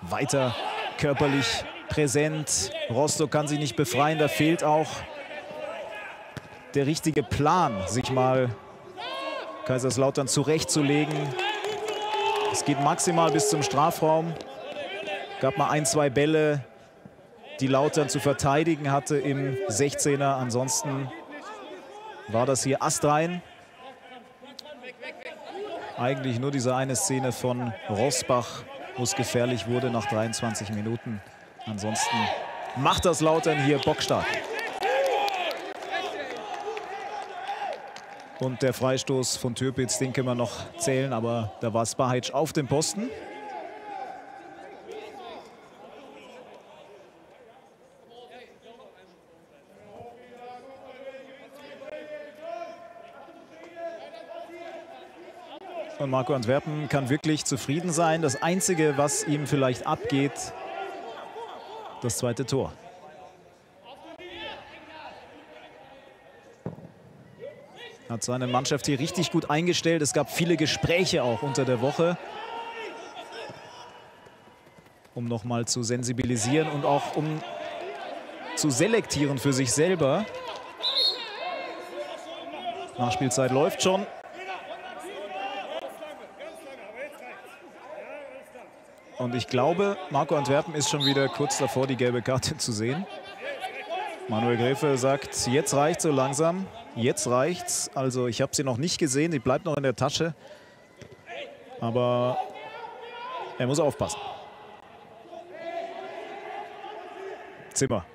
Weiter körperlich präsent. Rostock kann sich nicht befreien. Da fehlt auch der richtige Plan, sich mal Kaiserslautern zurechtzulegen. Es geht maximal bis zum Strafraum. Gab mal 1, 2 Bälle, die Lautern zu verteidigen hatte im 16er. Ansonsten war das hier astrein. Eigentlich nur diese eine Szene von Roßbach, wo es gefährlich wurde nach 23 Minuten. Ansonsten macht das Lautern hier bockstark. Und der Freistoß von Türpitz, den können wir noch zählen, aber da war Spahić auf dem Posten. Und Marco Antwerpen kann wirklich zufrieden sein. Das Einzige, was ihm vielleicht abgeht, das zweite Tor. Hat seine Mannschaft hier richtig gut eingestellt. Es gab viele Gespräche auch unter der Woche, um nochmal zu sensibilisieren und auch um zu selektieren für sich selber. Nachspielzeit läuft schon. Und ich glaube, Marco Antwerpen ist schon wieder kurz davor, die gelbe Karte zu sehen. Manuel Gräfe sagt, jetzt reicht's so langsam. Jetzt reicht's. Also ich habe sie noch nicht gesehen, sie bleibt noch in der Tasche. Aber er muss aufpassen. Zimmer.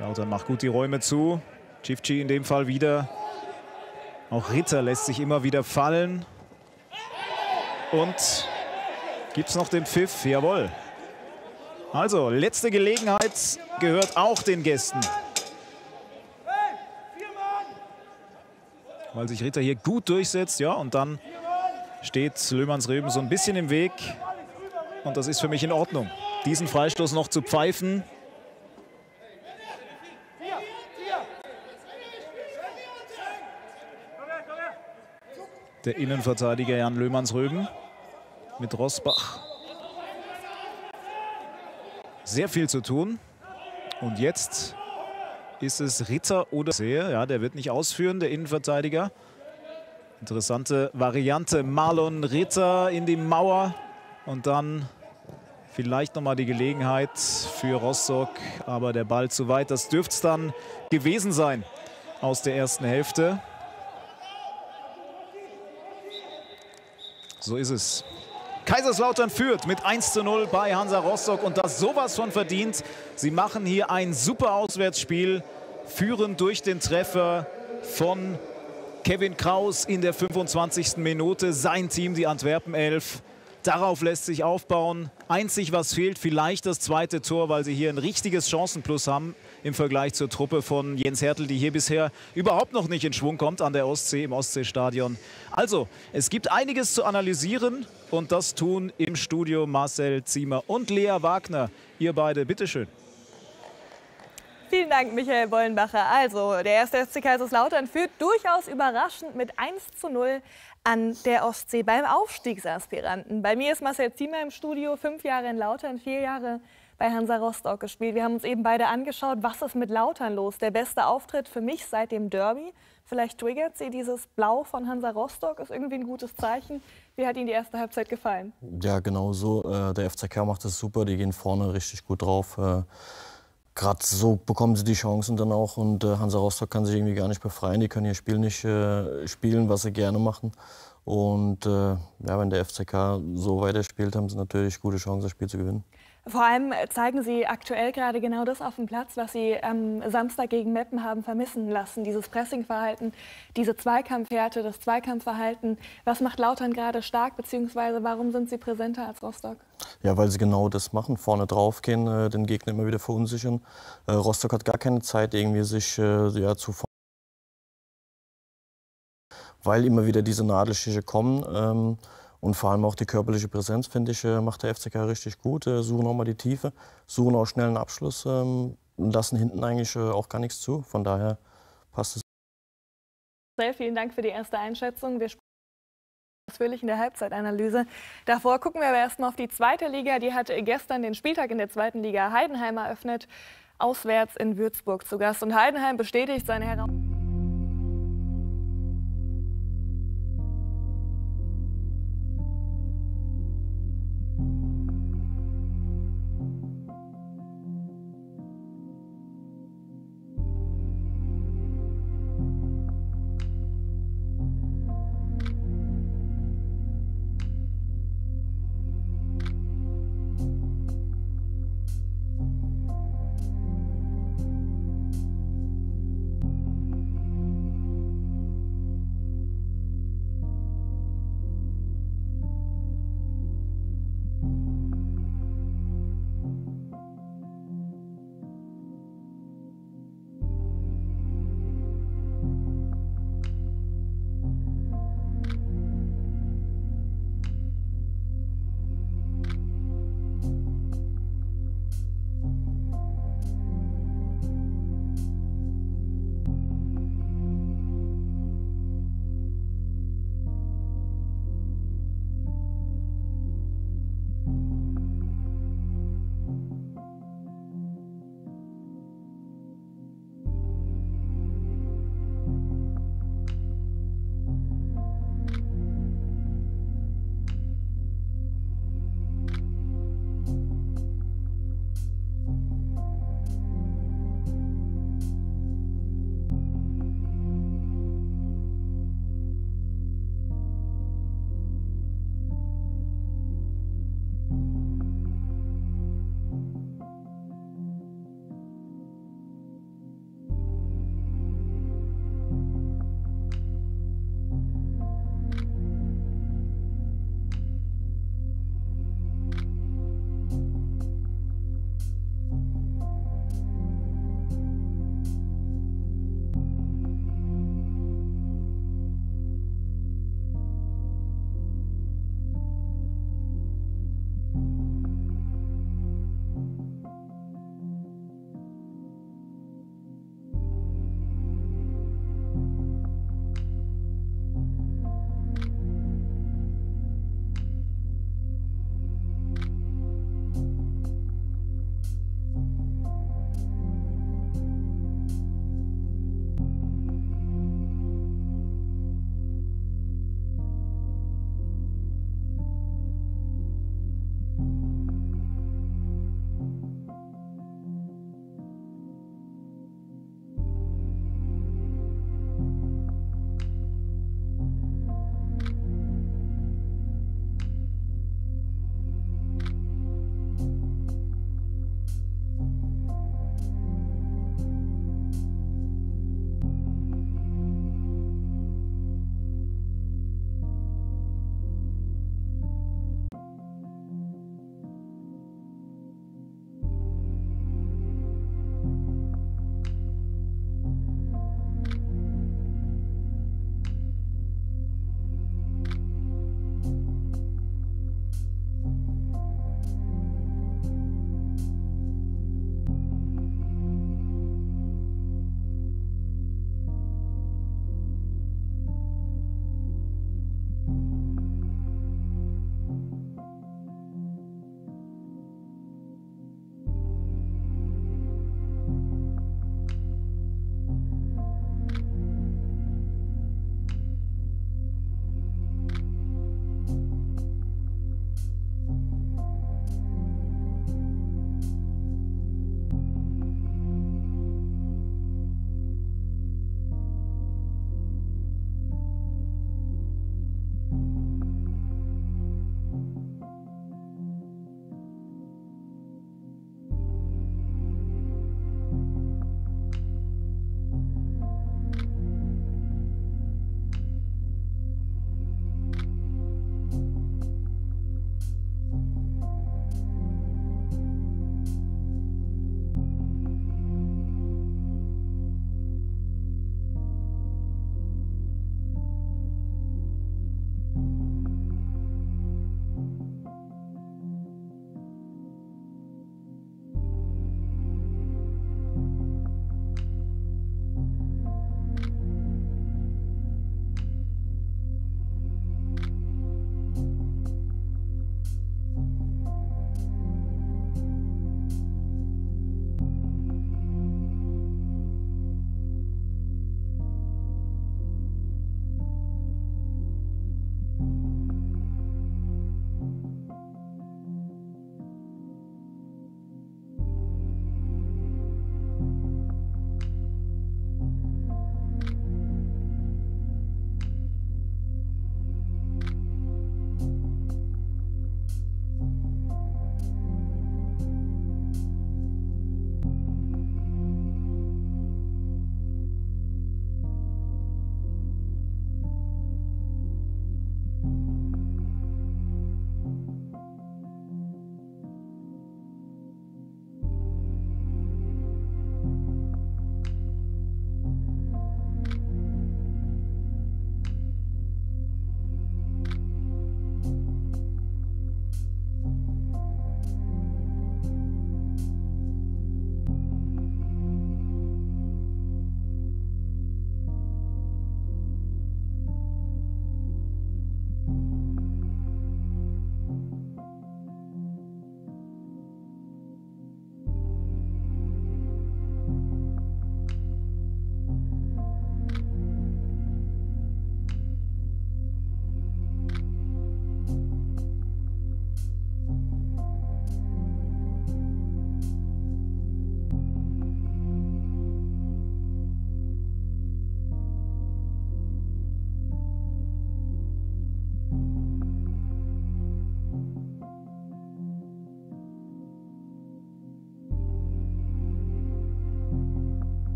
Lautern macht gut die Räume zu. Cifci in dem Fall wieder Auch Ritter lässt sich immer wieder fallen. Und gibt es noch den Pfiff? Jawohl. Also, letzte Gelegenheit gehört auch den Gästen. Weil sich Ritter hier gut durchsetzt. Ja, und dann steht Löhmannsröben so ein bisschen im Weg. Und das ist für mich in Ordnung, diesen Freistoß noch zu pfeifen. Der Innenverteidiger Jan Löhmannsröben mit Roßbach. Sehr viel zu tun. Und jetzt ist es Ritter oder Sehe. Ja, der wird nicht ausführen, der Innenverteidiger. Interessante Variante. Marlon Ritter in die Mauer. Und dann vielleicht nochmal die Gelegenheit für Rostock. Aber der Ball zu weit. Das dürfte es dann gewesen sein aus der ersten Hälfte. So ist es. Kaiserslautern führt mit 1:0 bei Hansa Rostock und das sowas von verdient. Sie machen hier ein super Auswärtsspiel, führen durch den Treffer von Kevin Kraus in der 25. Minute. Sein Team, die Antwerpen 11. Darauf lässt sich aufbauen. Einzig, was fehlt, vielleicht das zweite Tor, weil sie hier ein richtiges Chancenplus haben im Vergleich zur Truppe von Jens Härtel, die hier bisher überhaupt noch nicht in Schwung kommt an der Ostsee, im Ostseestadion. Also, es gibt einiges zu analysieren und das tun im Studio Marcel Ziemer und Lea Wagner. Ihr beide, bitteschön. Vielen Dank, Michael Bollenbacher. Also, der erste FC Kaiserslautern führt durchaus überraschend mit 1:0 an der Ostsee beim Aufstiegsaspiranten. Bei mir ist Marcel Ziemer im Studio, 5 Jahre in Lautern, 4 Jahre bei Hansa Rostock gespielt. Wir haben uns eben beide angeschaut, was ist mit Lautern los? Der beste Auftritt für mich seit dem Derby. Vielleicht triggert sie dieses Blau von Hansa Rostock, ist irgendwie ein gutes Zeichen. Wie hat Ihnen die erste Halbzeit gefallen? Ja, genau so. Der FCK macht das super, die gehen vorne richtig gut drauf. Gerade so bekommen sie die Chancen dann auch und Hansa Rostock kann sich irgendwie gar nicht befreien. Die können ihr Spiel nicht spielen, was sie gerne machen. Und ja, wenn der FCK so weiterspielt, haben sie natürlich gute Chancen, das Spiel zu gewinnen. Vor allem zeigen Sie aktuell gerade genau das auf dem Platz, was Sie am Samstag gegen Meppen haben vermissen lassen. Dieses Pressingverhalten, diese Zweikampfhärte, das Zweikampfverhalten. Was macht Lautern gerade stark, beziehungsweise warum sind Sie präsenter als Rostock? Ja, weil sie genau das machen, vorne draufgehen, den Gegner immer wieder verunsichern. Rostock hat gar keine Zeit, irgendwie sich ja, zu formen, weil immer wieder diese Nadelstiche kommen. Und vor allem auch die körperliche Präsenz, finde ich, macht der FCK richtig gut. Suchen auch mal die Tiefe, suchen auch schnell einen Abschluss und lassen hinten eigentlich auch gar nichts zu. Von daher passt es. Sehr vielen Dank für die erste Einschätzung. Wir sprechen natürlich in der Halbzeitanalyse. Davor gucken wir aber erstmal auf die zweite Liga. Die hat gestern den Spieltag in der zweiten Liga Heidenheim eröffnet. Auswärts in Würzburg zu Gast. Und Heidenheim bestätigt seine Herausforderung.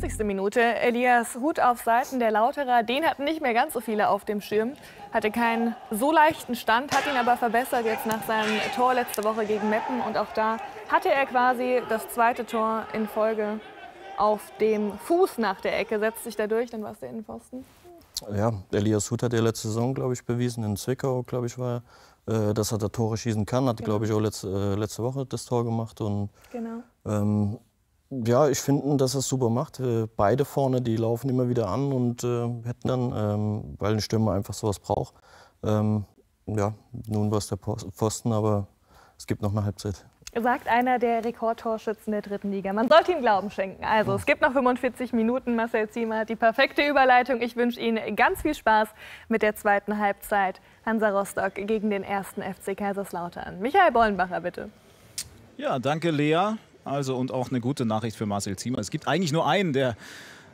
40. Minute. Elias Huth auf Seiten der Lauterer. Den hatten nicht mehr ganz so viele auf dem Schirm. Hatte keinen so leichten Stand, hat ihn aber verbessert jetzt nach seinem Tor letzte Woche gegen Meppen. Und auch da hatte er quasi das zweite Tor in Folge auf dem Fuß nach der Ecke. Setzt sich da durch, dann war es der Innenpfosten. Ja, Elias Huth hat ja letzte Saison, glaube ich, bewiesen, in Zwickau, glaube ich, war er, dass er da Tore schießen kann. Hat, glaube ich, auch letzte Woche das Tor gemacht. Und, genau. Ja, ich finde, dass er es super macht. Beide vorne, die laufen immer wieder an und hätten dann, weil ein Stürmer einfach sowas braucht. Ja, nun war es der Pfosten, aber es gibt noch eine Halbzeit. Sagt einer der Rekordtorschützen der dritten Liga. Man sollte ihm Glauben schenken. Also es gibt noch 45 Minuten. Marcel Ziemer hat die perfekte Überleitung. Ich wünsche Ihnen ganz viel Spaß mit der zweiten Halbzeit. Hansa Rostock gegen den 1. FC Kaiserslautern. Michael Bollenbacher, bitte. Ja, danke Lea. Also und auch eine gute Nachricht für Marcel Ziemer. Es gibt eigentlich nur einen, der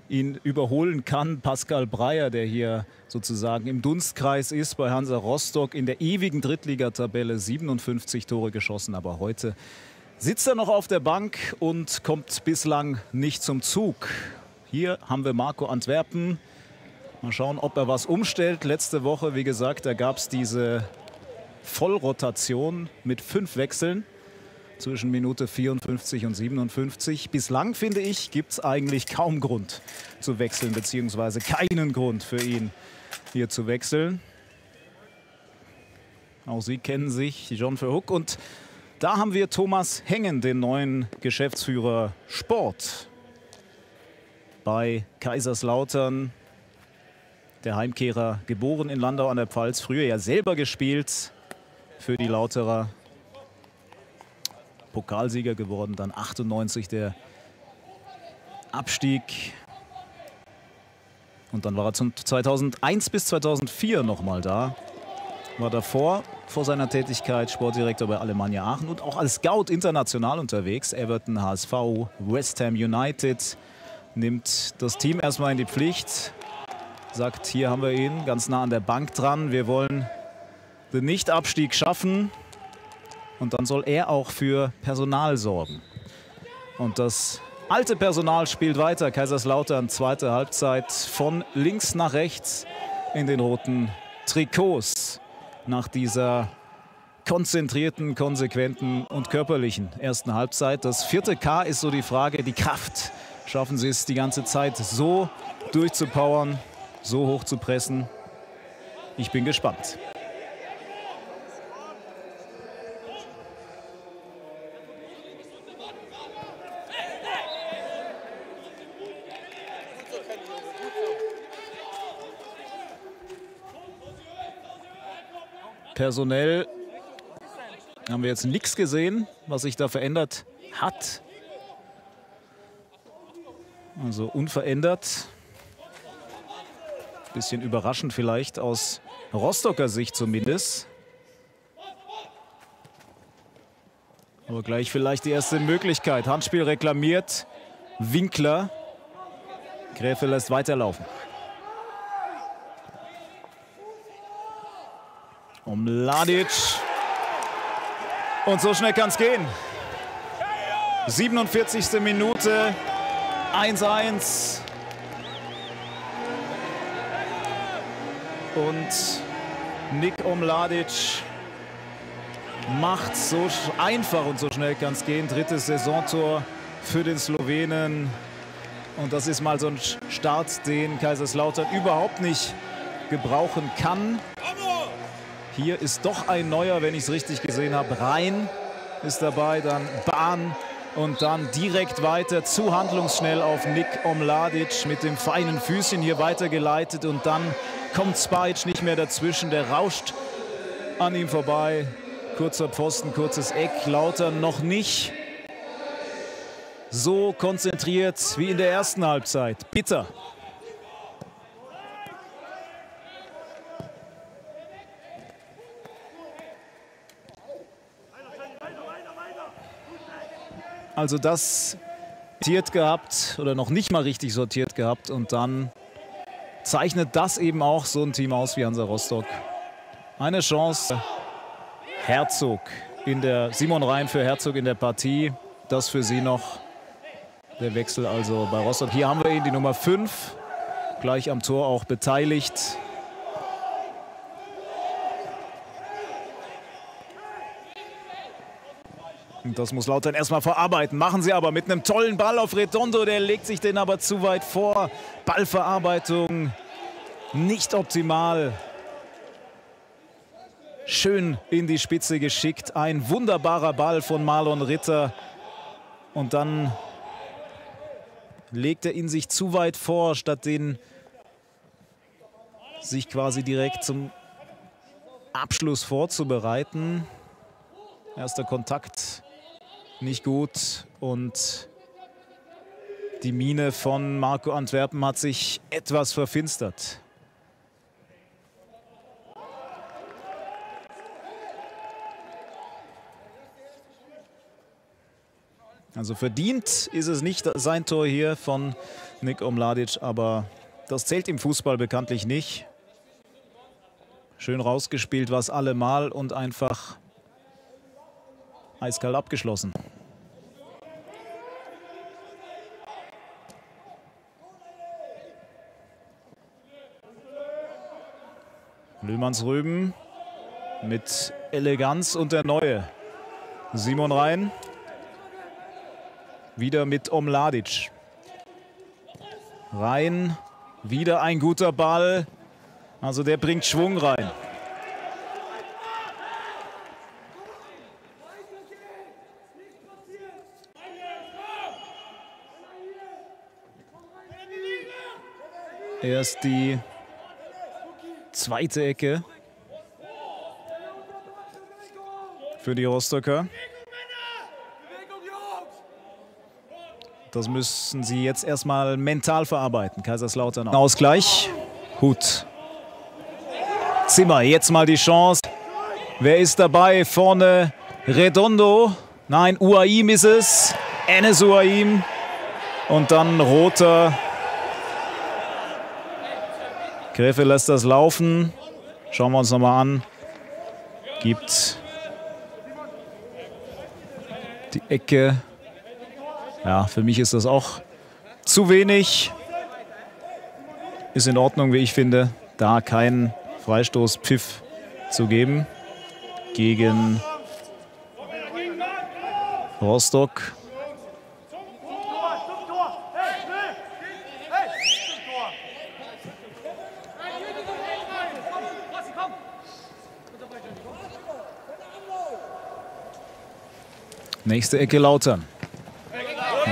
ihn überholen kann, Pascal Breyer, der hier sozusagen im Dunstkreis ist bei Hansa Rostock in der ewigen Drittligatabelle, 57 Tore geschossen. Aber heute sitzt er noch auf der Bank und kommt bislang nicht zum Zug. Hier haben wir Marco Antwerpen. Mal schauen, ob er was umstellt. Letzte Woche, wie gesagt, da gab es diese Vollrotation mit 5 Wechseln. Zwischen Minute 54 und 57. Bislang, finde ich, gibt es eigentlich kaum Grund zu wechseln, beziehungsweise keinen Grund für ihn, hier zu wechseln. Auch sie kennen sich, John Verhoek. Und da haben wir Thomas Hengen, den neuen Geschäftsführer Sport bei Kaiserslautern. Der Heimkehrer, geboren in Landau an der Pfalz, früher ja selber gespielt für die Lauterer. Pokalsieger geworden, dann 98 der Abstieg. Und dann war er von 2001 bis 2004 nochmal da. War davor, vor seiner Tätigkeit, Sportdirektor bei Alemannia Aachen und auch als Scout international unterwegs. Everton, HSV, West Ham United. Nimmt das Team erstmal in die Pflicht. Sagt, hier haben wir ihn, ganz nah an der Bank dran. Wir wollen den Nicht-Abstieg schaffen. Und dann soll er auch für Personal sorgen. Und das alte Personal spielt weiter. Kaiserslautern, zweite Halbzeit, von links nach rechts in den roten Trikots. Nach dieser konzentrierten, konsequenten und körperlichen ersten Halbzeit. Das vierte K ist so die Frage, die Kraft. Schaffen sie es die ganze Zeit so durchzupowern, so hoch zu pressen? Ich bin gespannt. Personell haben wir jetzt nichts gesehen, was sich da verändert hat. Also unverändert. Bisschen überraschend vielleicht aus Rostocker Sicht zumindest. Aber gleich vielleicht die erste Möglichkeit. Handspiel reklamiert. Winkler. Gräfe lässt weiterlaufen. Omladič. Und so schnell kann es gehen. 47. Minute. 1:1. Und Nik Omladič macht so einfach und so schnell kann es gehen. Drittes Saisontor für den Slowenen. Und das ist mal so ein Start, den Kaiserslautern überhaupt nicht gebrauchen kann. Hier ist doch ein neuer, wenn ich es richtig gesehen habe. Rhein ist dabei, dann Bahn und dann direkt weiter zu handlungsschnell auf Nik Omladič mit dem feinen Füßchen hier weitergeleitet. Und dann kommt Spahić nicht mehr dazwischen, der rauscht an ihm vorbei. Kurzer Pfosten, kurzes Eck, Lautern noch nicht so konzentriert wie in der ersten Halbzeit. Bitter. Also das sortiert gehabt oder noch nicht mal richtig sortiert gehabt. Und dann zeichnet das eben auch so ein Team aus wie Hansa Rostock. Eine Chance. Herzog in der Simon Rhein für Herzog in der Partie. Das für sie noch Der Wechsel also bei Rostock. Hier haben wir ihn, die Nummer 5. Gleich am Tor auch beteiligt. Und das muss Lautern erstmal verarbeiten. Machen sie aber mit einem tollen Ball auf Redondo. Der legt sich den aber zu weit vor. Ballverarbeitung nicht optimal. Schön in die Spitze geschickt. Ein wunderbarer Ball von Marlon Ritter. Und dann legt er ihn sich zu weit vor, statt den sich quasi direkt zum Abschluss vorzubereiten. Erster Kontakt nicht gut und die Miene von Marco Antwerpen hat sich etwas verfinstert. Also verdient ist es nicht, sein Tor hier von Nik Omladič, aber das zählt im Fußball bekanntlich nicht. Schön rausgespielt war es allemal und einfach eiskalt abgeschlossen. Löhmannsröben mit Eleganz und der Neue. Simon Rhein. Wieder mit Omladič. Rhein, wieder ein guter Ball. Also der bringt Schwung rein. Erst die zweite Ecke für die Rostocker. Das müssen sie jetzt erstmal mental verarbeiten. Kaiserslautern auch. Ausgleich. Huth. Zimmer, jetzt mal die Chance. Wer ist dabei? Vorne Redondo. Nein, Uaim ist es. Enes Uaim. Und dann Roter. Gräfe lässt das laufen. Schauen wir uns nochmal an. Gibt die Ecke. Ja, für mich ist das auch zu wenig. Ist in Ordnung, wie ich finde, da keinen Freistoßpfiff zu geben gegen Rostock. Nächste Ecke Lautern.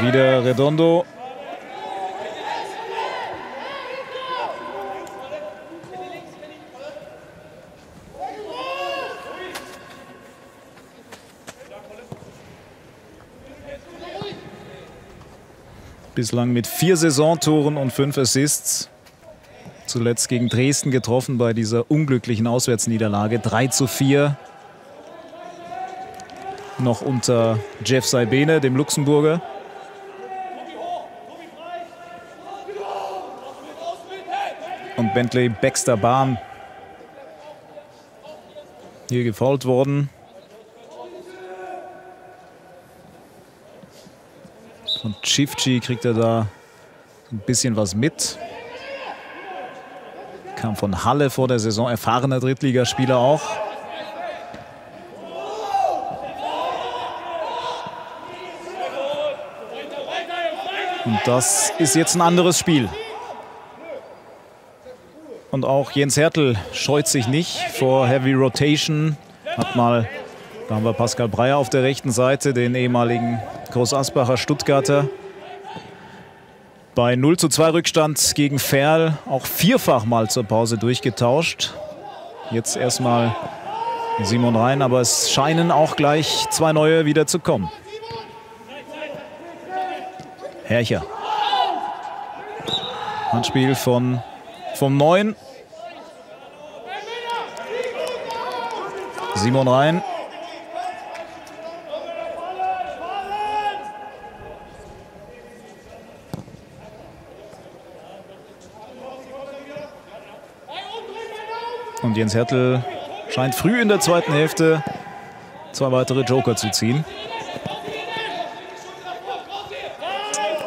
Wieder Redondo. Bislang mit 4 Saisontoren und 5 Assists. Zuletzt gegen Dresden getroffen bei dieser unglücklichen Auswärtsniederlage. 3:4. Noch unter Jeff Saibene, dem Luxemburger. Und Bentley Baxter Bahn hier gefoult worden. Von Chifchi kriegt er da ein bisschen was mit. Kam von Halle vor der Saison, erfahrener Drittligaspieler auch. Und das ist jetzt ein anderes Spiel. Und auch Jens Härtel scheut sich nicht vor Heavy Rotation. Da haben wir Pascal Breyer auf der rechten Seite, den ehemaligen Großasbacher Stuttgarter. Bei 0:2 Rückstand gegen Ferl auch vierfach mal zur Pause durchgetauscht. Jetzt erstmal Simon Rhein, aber es scheinen auch gleich 2 neue wieder zu kommen. Hercher. Handspiel vom Neuen. Simon Rhein. Und Jens Härtel scheint früh in der zweiten Hälfte 2 weitere Joker zu ziehen.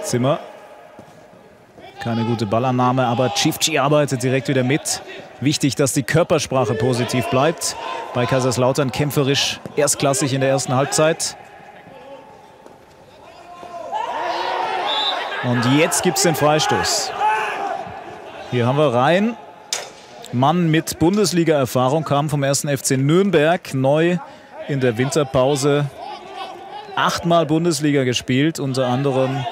Zimmer. Keine gute Ballannahme, aber Cifci arbeitet direkt wieder mit. Wichtig, dass die Körpersprache positiv bleibt. Bei Kaiserslautern kämpferisch erstklassig in der ersten Halbzeit. Und jetzt gibt es den Freistoß. Hier haben wir Rhein. Mann mit Bundesliga-Erfahrung, kam vom 1. FC Nürnberg, neu in der Winterpause. 8-mal Bundesliga gespielt, unter anderem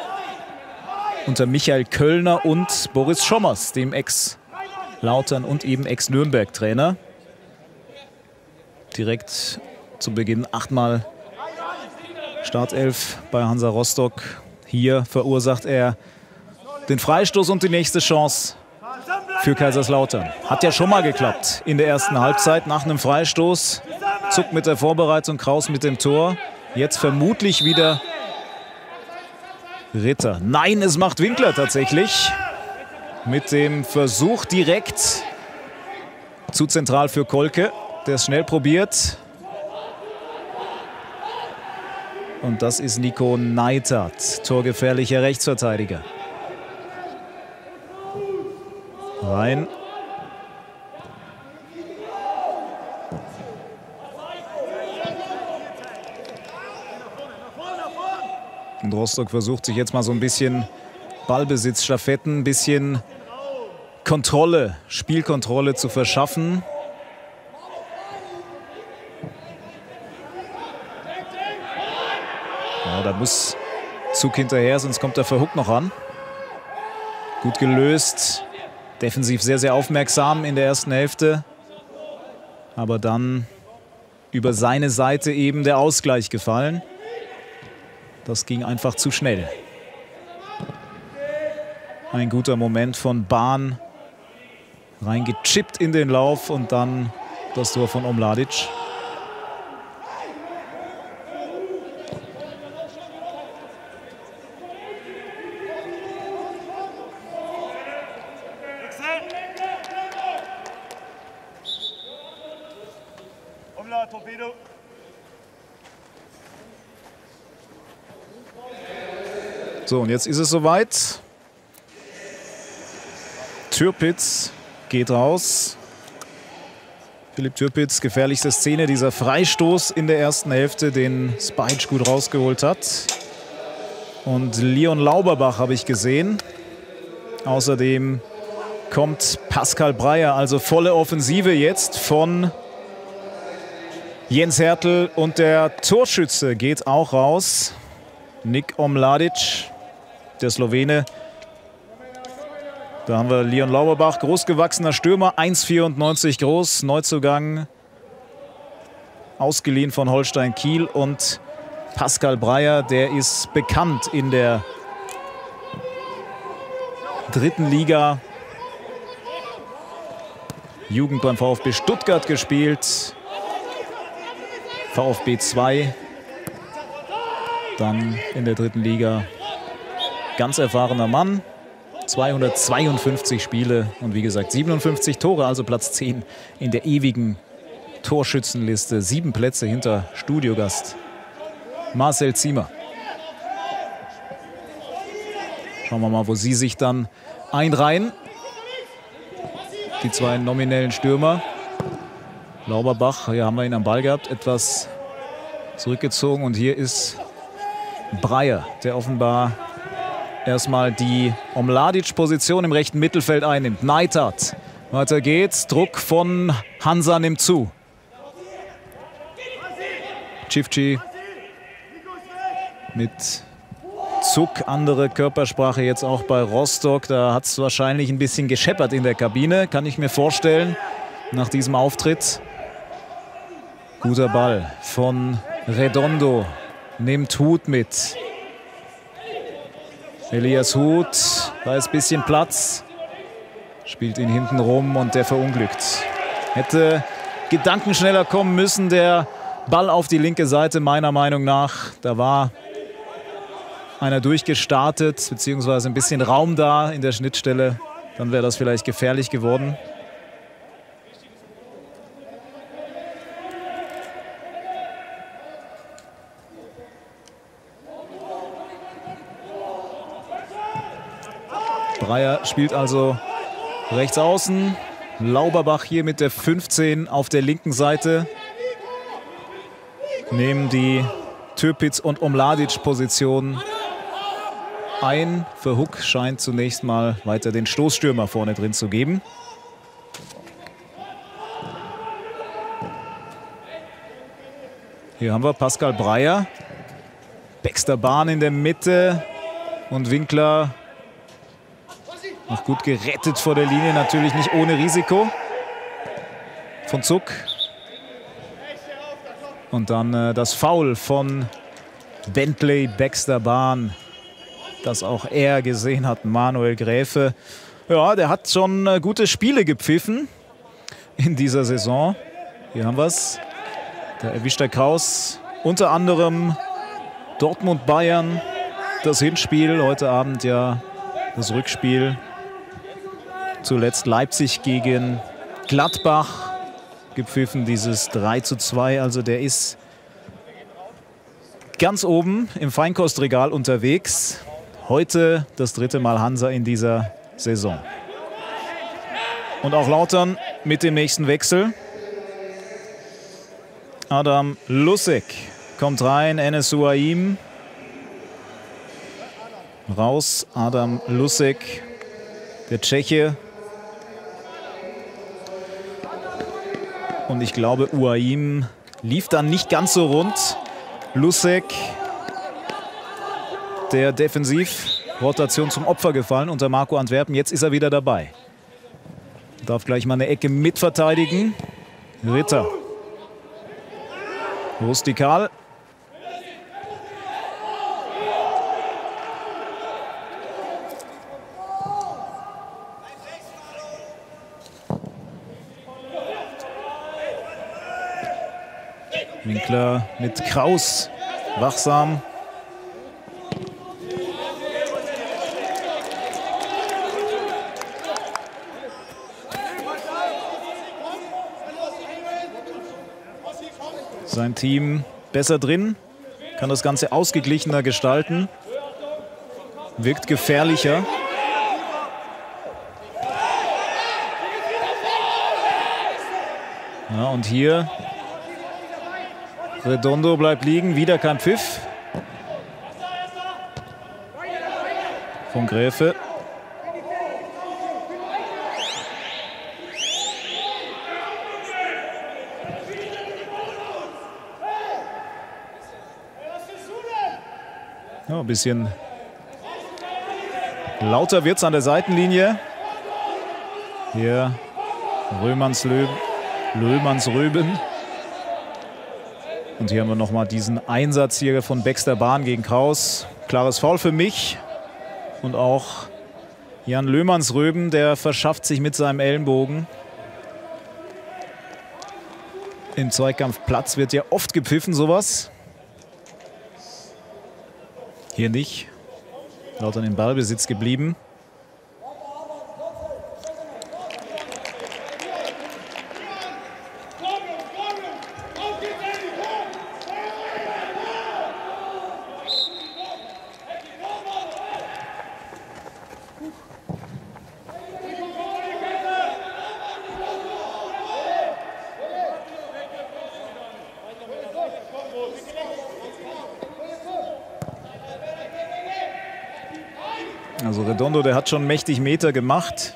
unter Michael Köllner und Boris Schommers, dem Ex-Lautern und eben Ex-Nürnberg-Trainer. Direkt zu Beginn 8-mal Startelf bei Hansa Rostock. Hier verursacht er den Freistoß und die nächste Chance für Kaiserslautern. Hat ja schon mal geklappt in der ersten Halbzeit nach einem Freistoß. Zuck mit der Vorbereitung, Kraus mit dem Tor. Jetzt vermutlich wieder Ritter. Nein, es macht Winkler tatsächlich. Mit dem Versuch direkt zu zentral für Kolke, der es schnell probiert. Und das ist Nico Neidhart, torgefährlicher Rechtsverteidiger. Rein. Und Rostock versucht sich jetzt mal so ein bisschen Ballbesitz, Staffetten, ein bisschen Kontrolle, Spielkontrolle zu verschaffen. Ja, da muss Zug hinterher, sonst kommt der Verhoek noch an. Gut gelöst. Defensiv sehr, sehr aufmerksam in der ersten Hälfte. Aber dann über seine Seite eben der Ausgleich gefallen. Das ging einfach zu schnell. Ein guter Moment von Bahn. Reingechippt in den Lauf und dann das Tor von Omladič. So, und jetzt ist es soweit. Türpitz geht raus. Philipp Türpitz, gefährlichste Szene, dieser Freistoß in der ersten Hälfte, den Spahić gut rausgeholt hat. Und Leon Lauberbach habe ich gesehen. Außerdem kommt Pascal Breyer, also volle Offensive jetzt von Jens Härtel. Und der Torschütze geht auch raus. Nik Omladič. Der Slowene. Da haben wir Leon Lauberbach, großgewachsener Stürmer, 1,94 groß, Neuzugang, ausgeliehen von Holstein Kiel. Und Pascal Breyer, der ist bekannt in der dritten Liga. Jugend beim VfB Stuttgart gespielt, VfB 2, dann in der dritten Liga. Ganz erfahrener Mann, 252 Spiele und wie gesagt 57 Tore, also Platz 10 in der ewigen Torschützenliste. 7 Plätze hinter Studiogast Marcel Ziemer. Schauen wir mal, wo sie sich dann einreihen. Die zwei nominellen Stürmer. Lauberbach, hier haben wir ihn am Ball gehabt, etwas zurückgezogen und hier ist Breyer, der offenbar erstmal die Omladic-Position im rechten Mittelfeld einnimmt. Neidhart. Weiter geht's. Druck von Hansa nimmt zu. Cifci mit Zuck. Andere Körpersprache jetzt auch bei Rostock. Da hat es wahrscheinlich ein bisschen gescheppert in der Kabine. Kann ich mir vorstellen, nach diesem Auftritt. Guter Ball von Redondo. Nimmt Huth mit. Elias Huth, da ist ein bisschen Platz, spielt ihn hinten rum und der verunglückt. Hätte gedankenschneller kommen müssen, der Ball auf die linke Seite meiner Meinung nach. Da war einer durchgestartet, beziehungsweise ein bisschen Raum da in der Schnittstelle. Dann wäre das vielleicht gefährlich geworden. Breyer spielt also rechts außen. Lauberbach hier mit der 15 auf der linken Seite. Nehmen die Türpitz und Omladič-Position ein. Verhoek scheint zunächst mal weiter den Stoßstürmer vorne drin zu geben. Hier haben wir Pascal Breyer. Baxter Bahn in der Mitte. Und Winkler noch gut gerettet vor der Linie. Natürlich nicht ohne Risiko. Von Zuck. Und dann das Foul von Bentley Baxter Bahn, das auch er gesehen hat, Manuel Gräfe. Ja, der hat schon gute Spiele gepfiffen in dieser Saison. Hier haben wir es. Da erwischt der Kraus unter anderem Dortmund-Bayern, das Hinspiel. Heute Abend ja das Rückspiel. Zuletzt Leipzig gegen Gladbach. Gepfiffen dieses 3:2, also der ist ganz oben im Feinkostregal unterwegs. Heute das dritte Mal Hansa in dieser Saison. Und auch Lautern mit dem nächsten Wechsel. Adam Lussek kommt rein, Enes Uaim raus, Adam Lussek, der Tscheche. Und ich glaube, Uaim lief dann nicht ganz so rund. Lussek, der Defensivrotation zum Opfer gefallen unter Marco Antwerpen. Jetzt ist er wieder dabei. Darf gleich mal eine Ecke mitverteidigen. Ritter. Rustikal. Winkler mit Kraus, wachsam. Sein Team besser drin, kann das Ganze ausgeglichener gestalten, wirkt gefährlicher. Ja, und hier Redondo bleibt liegen, wieder kein Pfiff. Von Gräfe. Ja, ein bisschen lauter wird es an der Seitenlinie. Hier Löhmannsröben. Und hier haben wir nochmal diesen Einsatz hier von Baxter Bahn gegen Kraus. Klares Foul für mich. Und auch Jan Löhmannsröben, der verschafft sich mit seinem Ellenbogen im Zweikampf Platz. Wird ja oft gepfiffen, sowas. Hier nicht. Lautern im Ballbesitz geblieben. Also Redondo, der hat schon mächtig Meter gemacht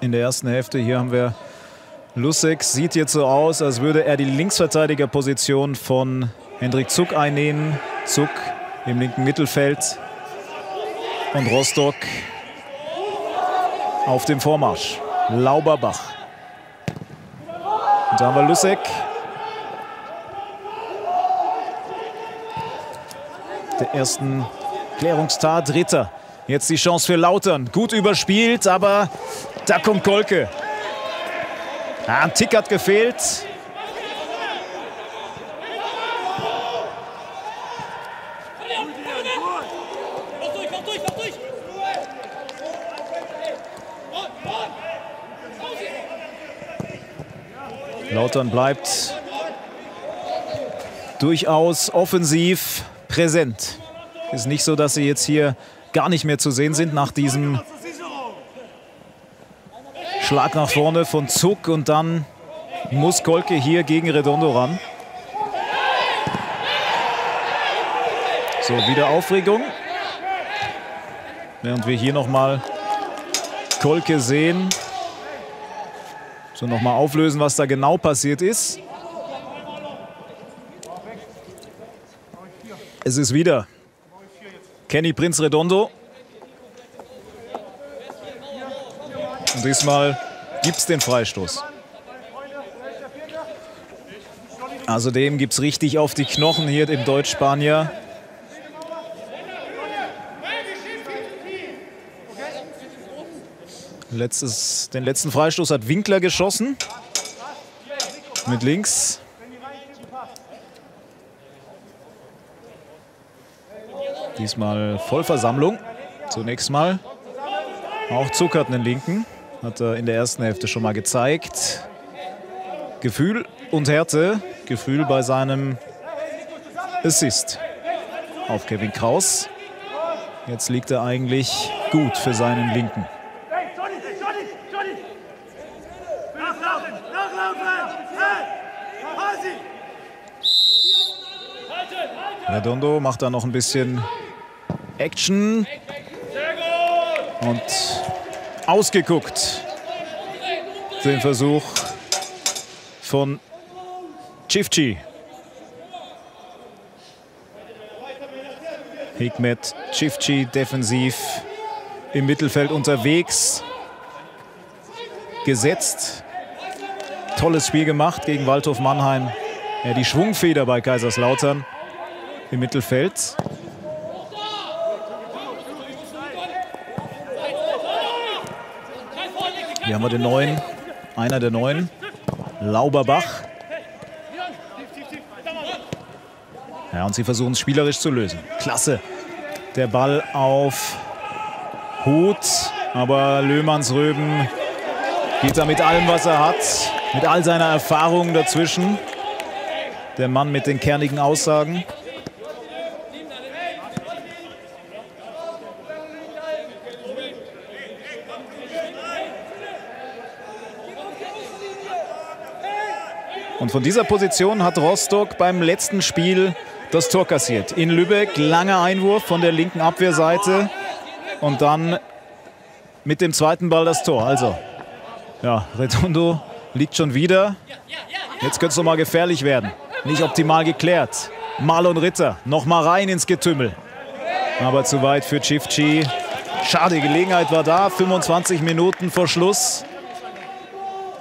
in der ersten Hälfte. Hier haben wir Lussek. Sieht jetzt so aus, als würde er die Linksverteidigerposition von Hendrik Zuck einnehmen. Zuck im linken Mittelfeld und Rostock auf dem Vormarsch. Lauberbach. Und da haben wir Lussek. Der ersten Klärungstat Ritter. Jetzt die Chance für Lautern. Gut überspielt, aber da kommt Kolke. Ah, ein Tick hat gefehlt. Lautern bleibt durchaus offensiv präsent. Ist nicht so, dass sie jetzt hier gar nicht mehr zu sehen sind nach diesem Schlag nach vorne von Zuck. Und dann muss Kolke hier gegen Redondo ran. So, wieder Aufregung. Während wir hier nochmal Kolke sehen. So, nochmal auflösen, was da genau passiert ist. Es ist wieder Kenny Prince Redondo. Und diesmal gibt es den Freistoß. Also dem gibt es richtig auf die Knochen hier im Deutsch-Spanier. Den letzten Freistoß hat Winkler geschossen. Mit links. Diesmal Vollversammlung. Zunächst mal. Auch Zuck hat einen linken. Hat er in der ersten Hälfte schon mal gezeigt. Gefühl und Härte. Gefühl bei seinem Assist auf Kevin Kraus. Jetzt liegt er eigentlich gut für seinen linken. Redondo macht da noch ein bisschen Action. Und ausgeguckt den Versuch von Çiftçi. Hikmet Çiftçi defensiv im Mittelfeld unterwegs. Gesetzt. Tolles Spiel gemacht gegen Waldhof Mannheim. Ja, die Schwungfeder bei Kaiserslautern im Mittelfeld. Hier haben wir den Neuen, einer der Neuen, Lauberbach. Ja, und sie versuchen es spielerisch zu lösen. Klasse, der Ball auf Huth, aber Löhmannsröben geht da mit allem, was er hat, mit all seiner Erfahrung dazwischen. Der Mann mit den kernigen Aussagen. Und von dieser Position hat Rostock beim letzten Spiel das Tor kassiert. In Lübeck, langer Einwurf von der linken Abwehrseite und dann mit dem zweiten Ball das Tor. Also, ja, Redondo liegt schon wieder. Jetzt könnte es nochmal gefährlich werden. Nicht optimal geklärt. Marlon Ritter nochmal rein ins Getümmel. Aber zu weit für Çiftçi. Schade, die Gelegenheit war da. 25 Minuten vor Schluss.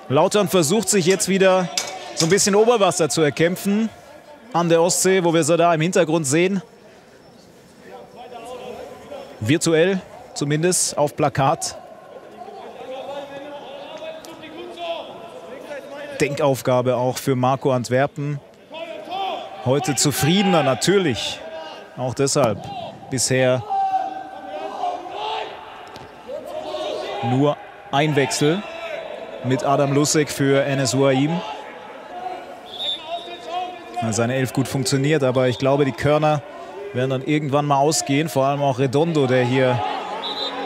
Lautern versucht sich jetzt wieder so ein bisschen Oberwasser zu erkämpfen an der Ostsee, wo wir sie da im Hintergrund sehen. Virtuell zumindest auf Plakat. Denkaufgabe auch für Marco Antwerpen. Heute zufriedener natürlich. Auch deshalb bisher nur ein Wechsel mit Adam Lussek für Enes Uaim. Seine Elf gut funktioniert, aber ich glaube, die Körner werden dann irgendwann mal ausgehen. Vor allem auch Redondo, der hier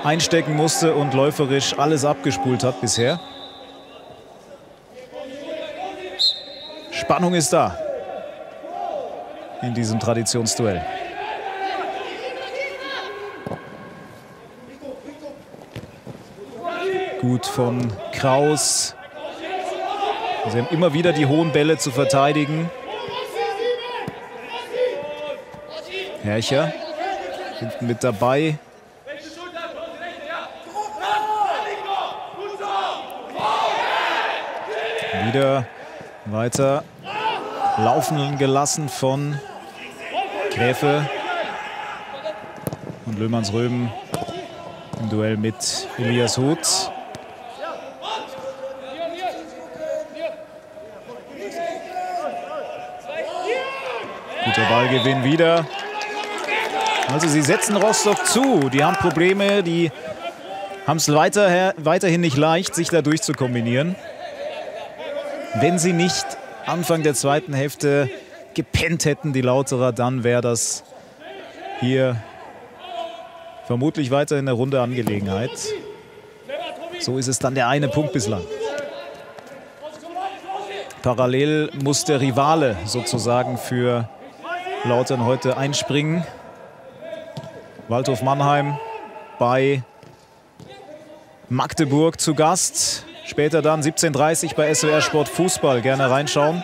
einstecken musste und läuferisch alles abgespult hat bisher. Spannung ist da in diesem Traditionsduell. Gut von Kraus. Sie haben immer wieder die hohen Bälle zu verteidigen. Hercher hinten mit dabei. Wieder weiter laufen gelassen von Gräfe. Und Löhmannsröben im Duell mit Elias Huth. Guter Ballgewinn wieder. Also sie setzen Rostock zu, die haben Probleme, die haben es weiterhin nicht leicht, sich da durchzukombinieren. Wenn sie nicht Anfang der zweiten Hälfte gepennt hätten, die Lauterer, dann wäre das hier vermutlich weiterhin eine runde Angelegenheit. So ist es dann der eine Punkt bislang. Parallel muss der Rivale sozusagen für Lautern heute einspringen. Waldhof Mannheim bei Magdeburg zu Gast. Später dann 17:30 Uhr bei SWR Sport Fußball. Gerne reinschauen.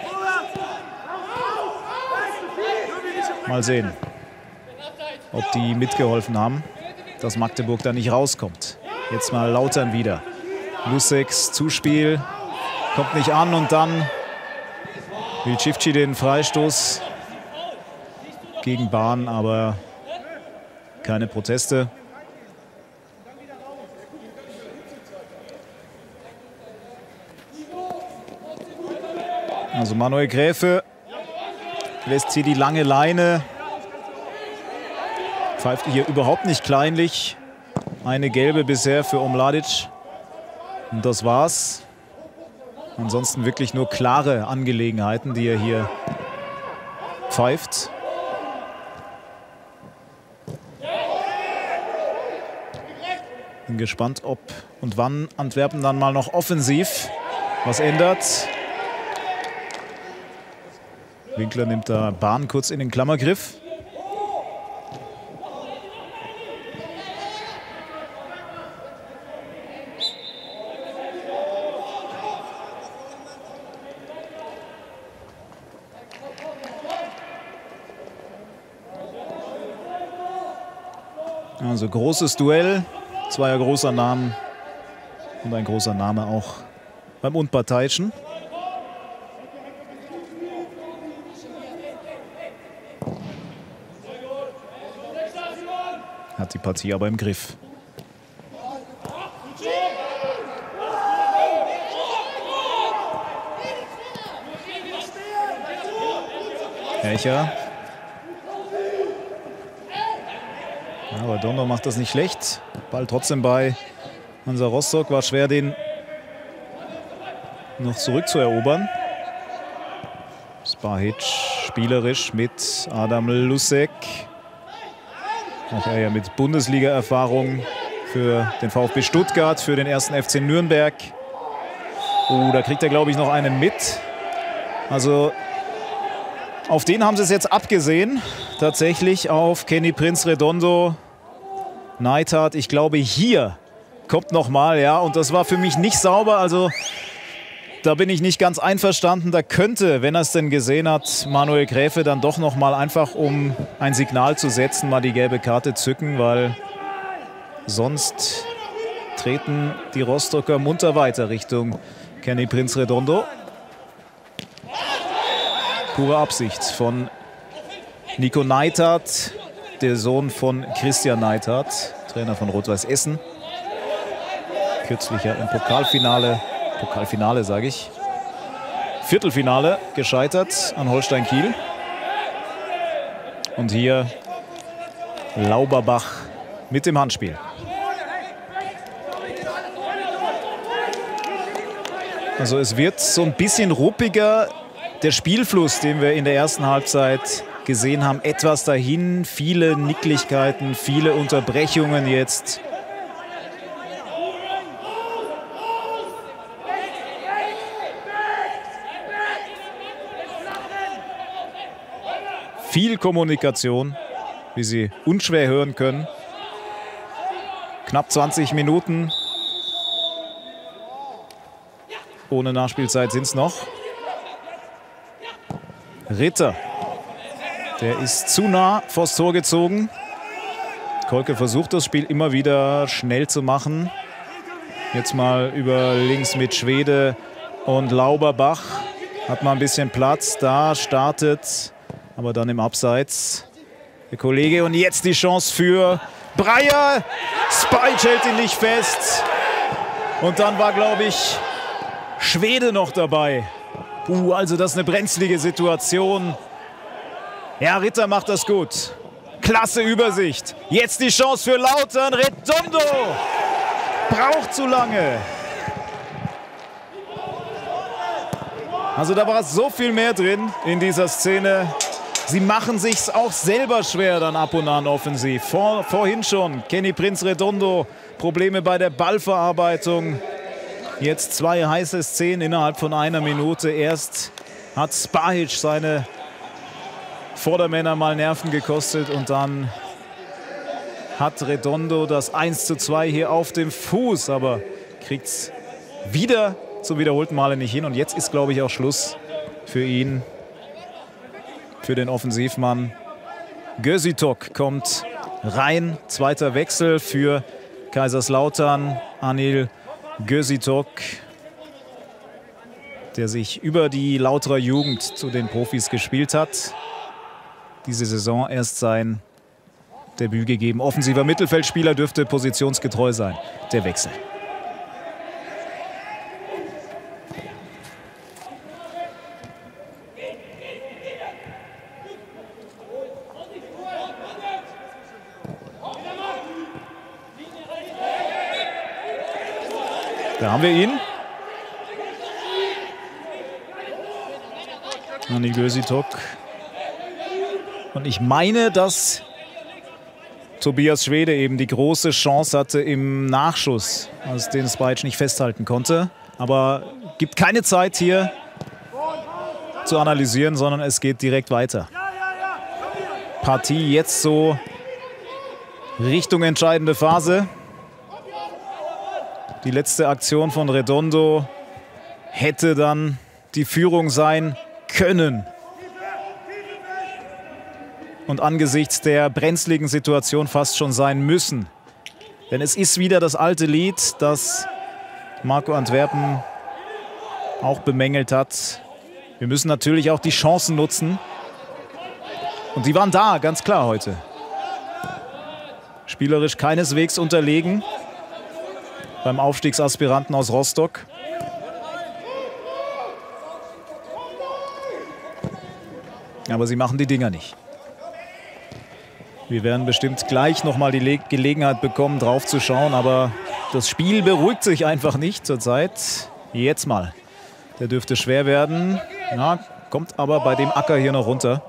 Mal sehen, ob die mitgeholfen haben, dass Magdeburg da nicht rauskommt. Jetzt mal Lautern wieder. Lusseks Zuspiel kommt nicht an und dann will Cifci den Freistoß gegen Bahn, aber keine Proteste. Also Manuel Gräfe lässt hier die lange Leine. Pfeift hier überhaupt nicht kleinlich. Eine gelbe bisher für Omladič. Und das war's. Ansonsten wirklich nur klare Angelegenheiten, die er hier pfeift. Bin gespannt, ob und wann Antwerpen dann mal noch offensiv was ändert. Winkler nimmt da Bahn kurz in den Klammergriff. Also großes Duell zweier großer Namen und ein großer Name auch beim Unparteiischen. Hat die Partie aber im Griff. Hercher. Aber Redondo macht das nicht schlecht. Ball trotzdem bei Hansa Rostock. War schwer, den noch zurückzuerobern. Spahić spielerisch mit Adam Lussek. Auch er ja mit Bundesliga-Erfahrung für den VfB Stuttgart, für den 1. FC Nürnberg. Oh, da kriegt er, glaube ich, noch einen mit. Also auf den haben sie es jetzt abgesehen. Tatsächlich auf Kenny Prince Redondo, Neidhart. Ich glaube, hier kommt nochmal, ja. Und das war für mich nicht sauber. Also da bin ich nicht ganz einverstanden. Da könnte, wenn er es denn gesehen hat, Manuel Gräfe dann doch nochmal einfach, um ein Signal zu setzen, mal die gelbe Karte zücken, weil sonst treten die Rostocker munter weiter Richtung Kenny Prince Redondo. Pure Absicht von Nico Neidhart, der Sohn von Christian Neidhart, Trainer von Rot-Weiß Essen. Kürzlich ja im Viertelfinale gescheitert an Holstein Kiel. Und hier Lauberbach mit dem Handspiel. Also es wird so ein bisschen ruppiger. Der Spielfluss, den wir in der ersten Halbzeit gesehen haben, etwas dahin. Viele Nicklichkeiten, viele Unterbrechungen jetzt. Viel Kommunikation, wie Sie unschwer hören können. Knapp 20 Minuten. Ohne Nachspielzeit sind es noch. Ritter. Der ist zu nah vors Tor gezogen. Kolke versucht, das Spiel immer wieder schnell zu machen. Jetzt mal über links mit Schwede und Lauberbach. Hat mal ein bisschen Platz. Da startet... Aber dann im Abseits der Kollege. Und jetzt die Chance für Breyer. Spahić hält ihn nicht fest. Und dann war, glaube ich, Schwede noch dabei. Also das ist eine brenzlige Situation. Ja, Ritter macht das gut. Klasse Übersicht. Jetzt die Chance für Lautern. Redondo braucht zu lange. Also da war so viel mehr drin in dieser Szene. Sie machen sich's auch selber schwer dann ab und an offensiv. Vorhin schon Kenny Prince Redondo, Probleme bei der Ballverarbeitung. Jetzt zwei heiße Szenen innerhalb von einer Minute. Erst hat Spahić seine Vordermänner mal Nerven gekostet und dann hat Redondo das 1:2 hier auf dem Fuß, aber kriegt es wieder zum wiederholten Male nicht hin. Und jetzt ist, glaube ich, auch Schluss für ihn, für den Offensivmann. Gösitok kommt rein, zweiter Wechsel für Kaiserslautern. Anil Gösitok, der sich über die Lauterer Jugend zu den Profis gespielt hat. Diese Saison erst sein Debüt gegeben. Offensiver Mittelfeldspieler, dürfte positionsgetreu sein. Der Wechsel. Da haben wir ihn. Anil Gösitok. Und ich meine, dass Tobias Schwede eben die große Chance hatte im Nachschuss, als den Spahić nicht festhalten konnte. Aber gibt keine Zeit hier zu analysieren, sondern es geht direkt weiter. Partie jetzt so Richtung entscheidende Phase. Die letzte Aktion von Redondo hätte dann die Führung sein können. Und angesichts der brenzligen Situation fast schon sein müssen. Denn es ist wieder das alte Lied, das Marco Antwerpen auch bemängelt hat. Wir müssen natürlich auch die Chancen nutzen. Und die waren da, ganz klar heute. Spielerisch keineswegs unterlegen beim Aufstiegsaspiranten aus Rostock. Aber sie machen die Dinger nicht. Wir werden bestimmt gleich nochmal die Gelegenheit bekommen, drauf zu schauen, aber das Spiel beruhigt sich einfach nicht zurzeit. Jetzt mal. Der dürfte schwer werden. Ja, kommt aber bei dem Acker hier noch runter.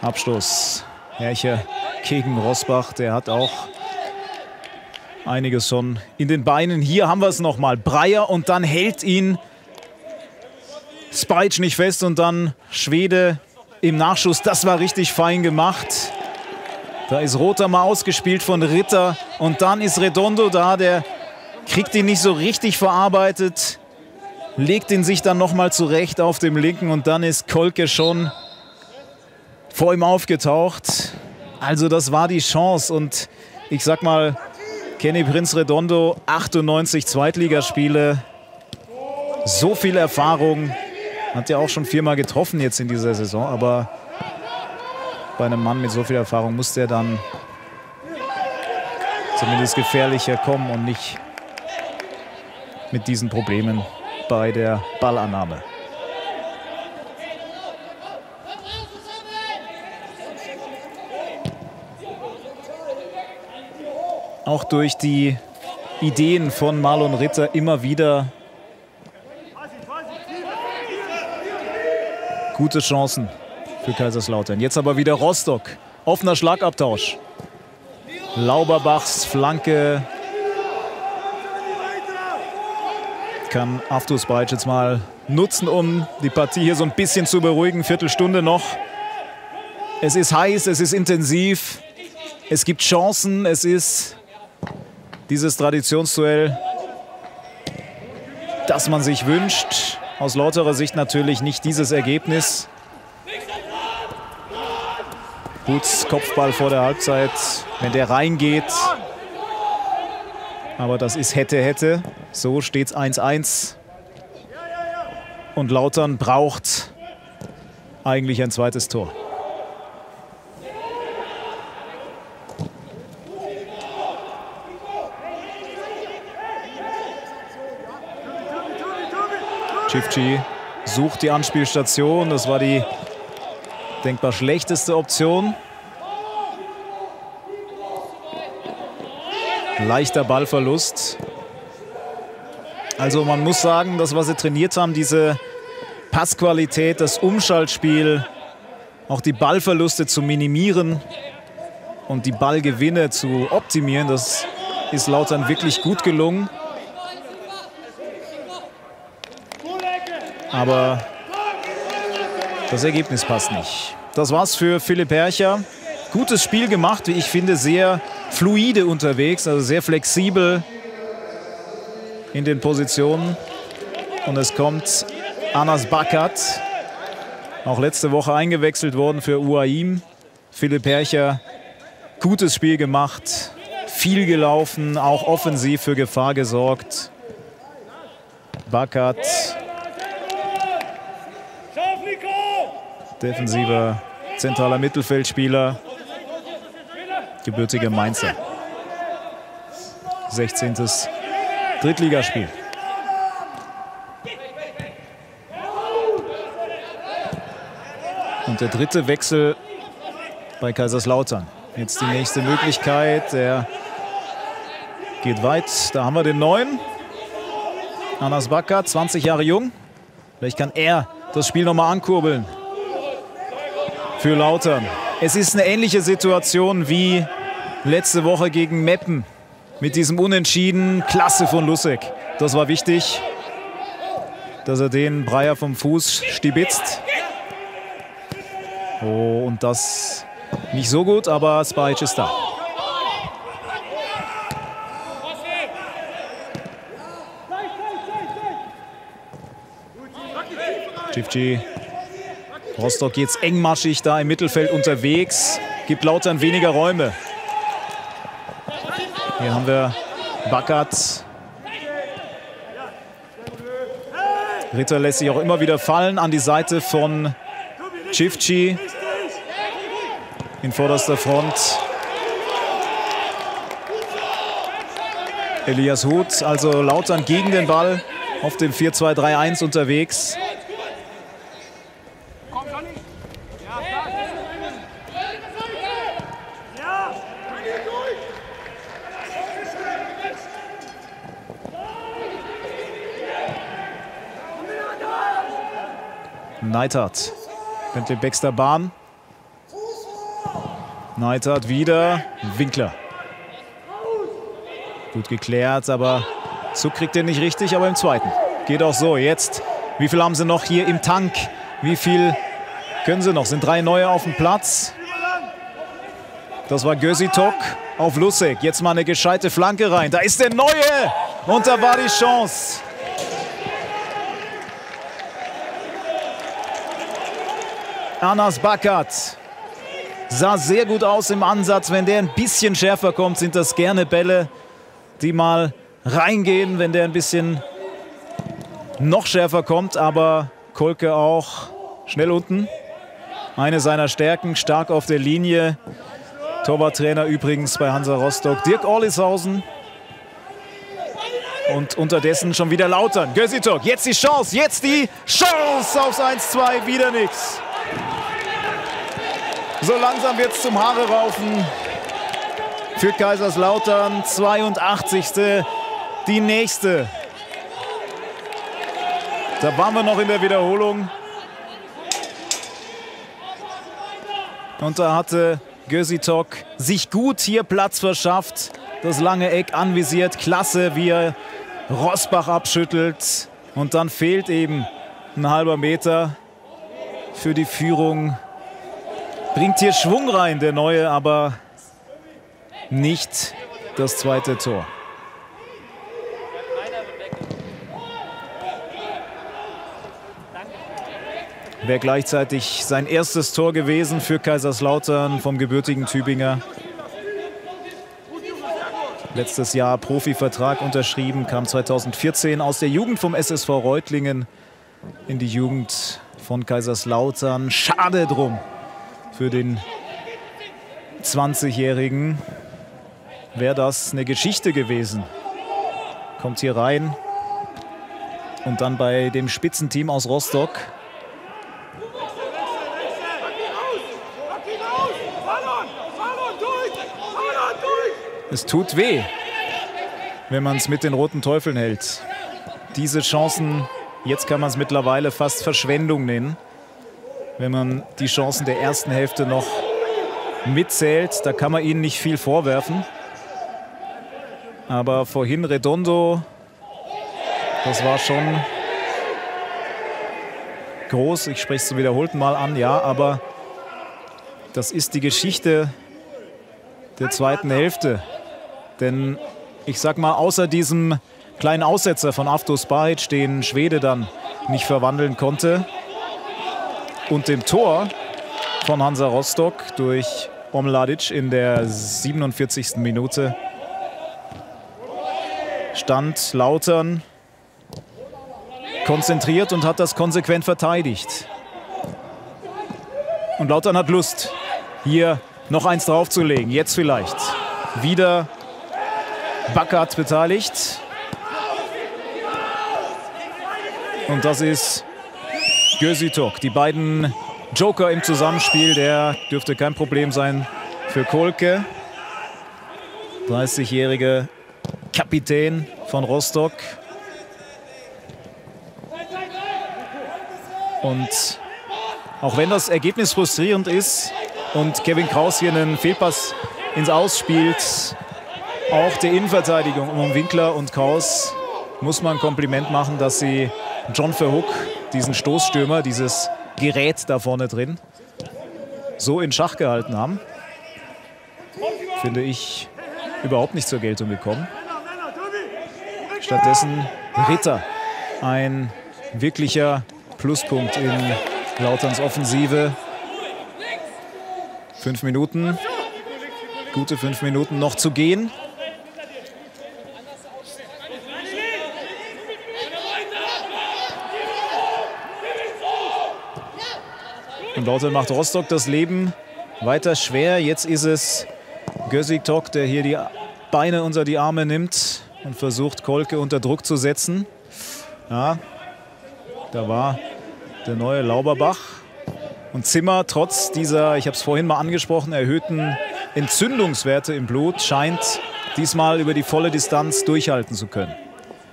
Abstoß. Hercher gegen Roßbach, der hat auch einiges schon in den Beinen. Hier haben wir es nochmal. Breyer, und dann hält ihn Spahić nicht fest und dann Schwede im Nachschuss. Das war richtig fein gemacht. Da ist Roter mal ausgespielt von Ritter. Und dann ist Redondo da. Der kriegt ihn nicht so richtig verarbeitet. Legt ihn sich dann nochmal zurecht auf dem linken. Und dann ist Kolke schon vor ihm aufgetaucht. Also das war die Chance. Und ich sag mal, Kenny Prince Redondo, 98 Zweitligaspiele. So viel Erfahrung. Hat ja auch schon viermal getroffen jetzt in dieser Saison, aber bei einem Mann mit so viel Erfahrung muss der dann zumindest gefährlicher kommen und nicht mit diesen Problemen bei der Ballannahme. Auch durch die Ideen von Marlon Ritter immer wieder gute Chancen für Kaiserslautern. Jetzt aber wieder Rostock. Offener Schlagabtausch. Lauberbachs Flanke. Kann Avdo Spahić jetzt mal nutzen, um die Partie hier so ein bisschen zu beruhigen. Viertelstunde noch. Es ist heiß, es ist intensiv. Es gibt Chancen. Es ist dieses Traditionsduell, das man sich wünscht. Aus lauterer Sicht natürlich nicht dieses Ergebnis. Huths Kopfball vor der Halbzeit, wenn der reingeht. Aber das ist hätte, hätte. So steht es 1:1. Und Lautern braucht eigentlich ein zweites Tor. Cifci sucht die Anspielstation. Das war die denkbar schlechteste Option. Leichter Ballverlust. Also man muss sagen, das, was sie trainiert haben, diese Passqualität, das Umschaltspiel, auch die Ballverluste zu minimieren und die Ballgewinne zu optimieren. Das ist Lautern wirklich gut gelungen. Aber das Ergebnis passt nicht. Das war's für Philipp Hercher. Gutes Spiel gemacht, wie ich finde, sehr fluide unterwegs, also sehr flexibel in den Positionen. Und es kommt Anas Bakat, auch letzte Woche eingewechselt worden für Uaim. Philipp Hercher, gutes Spiel gemacht, viel gelaufen, auch offensiv für Gefahr gesorgt. Bakat, defensiver zentraler Mittelfeldspieler, gebürtiger Mainzer. 16. Drittligaspiel. Und der dritte Wechsel bei Kaiserslautern. Jetzt die nächste Möglichkeit. Er geht weit. Da haben wir den Neuen. Anas Bakat, 20 Jahre jung. Vielleicht kann er das Spiel nochmal ankurbeln für Lautern. Es ist eine ähnliche Situation wie letzte Woche gegen Meppen. Mit diesem Unentschieden, klasse von Lussek. Das war wichtig, dass er den Breyer vom Fuß stibitzt. Oh, und das nicht so gut, aber Spahić ist da. Cevci. Rostock jetzt engmaschig da im Mittelfeld unterwegs, gibt Lautern weniger Räume. Hier haben wir Bakat. Ritter lässt sich auch immer wieder fallen an die Seite von Cevci in vorderster Front. Elias Huth, also Lautern gegen den Ball auf dem 4-2-3-1 unterwegs. Neidhart, Bentley Baxter Bahn. Neidhart wieder, Winkler. Gut geklärt, aber Zug kriegt er nicht richtig, aber im zweiten. Geht auch so, jetzt, wie viel haben sie noch hier im Tank? Wie viel können sie noch? Sind drei neue auf dem Platz. Das war Gösitok auf Lussek. Jetzt mal eine gescheite Flanke rein. Da ist der Neue und da war die Chance. Anas Bakat sah sehr gut aus im Ansatz. Wenn der ein bisschen schärfer kommt, sind das gerne Bälle, die mal reingehen, wenn der ein bisschen noch schärfer kommt. Aber Kolke auch schnell unten. Eine seiner Stärken, stark auf der Linie. Torwarttrainer übrigens bei Hansa Rostock, Dirk Orlishausen. Und unterdessen schon wieder Lautern. Gösitok, jetzt die Chance aufs 1-2, wieder nichts. So langsam wird es zum Haare raufen für Kaiserslautern. 82. Die nächste. Da waren wir noch in der Wiederholung. Und da hatte Gösitok sich gut hier Platz verschafft. Das lange Eck anvisiert. Klasse, wie er Roßbach abschüttelt. Und dann fehlt eben ein halber Meter für die Führung. Bringt hier Schwung rein, der Neue, aber nicht das zweite Tor. Wäre gleichzeitig sein erstes Tor gewesen für Kaiserslautern vom gebürtigen Tübinger. Letztes Jahr Profivertrag unterschrieben, kam 2014 aus der Jugend vom SSV Reutlingen in die Jugend von Kaiserslautern. Schade drum für den 20-Jährigen. Wäre das eine Geschichte gewesen. Kommt hier rein. Und dann bei dem Spitzenteam aus Rostock. Es tut weh, wenn man es mit den roten Teufeln hält. Diese Chancen Jetzt kann man es mittlerweile fast Verschwendung nennen, wenn man die Chancen der ersten Hälfte noch mitzählt. Da kann man ihnen nicht viel vorwerfen. Aber vorhin Redondo, das war schon groß. Ich spreche es zum wiederholten Mal an, ja, aber das ist die Geschichte der zweiten Hälfte. Denn ich sag mal, außer diesem kleinen Aussetzer von Avdo Spahić, den Schwede dann nicht verwandeln konnte, und dem Tor von Hansa Rostock durch Omladič in der 47. Minute stand Lautern konzentriert und hat das konsequent verteidigt. Und Lautern hat Lust, hier noch eins draufzulegen. Jetzt vielleicht. Wieder Backert beteiligt. Und das ist Gösitok. Die beiden Joker im Zusammenspiel, der dürfte kein Problem sein für Kolke. 30-jährige Kapitän von Rostock. Und auch wenn das Ergebnis frustrierend ist und Kevin Kraus hier einen Fehlpass ins Aus spielt, auch der Innenverteidigung um Winkler und Kraus muss man ein Kompliment machen, dass sie John Verhoek, diesen Stoßstürmer, dieses Gerät da vorne drin, so in Schach gehalten haben. Finde ich überhaupt nicht zur Geltung gekommen. Stattdessen Ritter, ein wirklicher Pluspunkt in Lauterns Offensive. 5 Minuten, gute 5 Minuten noch zu gehen. Und Lautern macht Rostock das Leben weiter schwer. Jetzt ist es Gösitok, der hier die Beine unter die Arme nimmt und versucht, Kolke unter Druck zu setzen. Ja, da war der neue Lauberbach. Und Zimmer, trotz dieser, ich habe es vorhin mal angesprochen, erhöhten Entzündungswerte im Blut, scheint diesmal über die volle Distanz durchhalten zu können.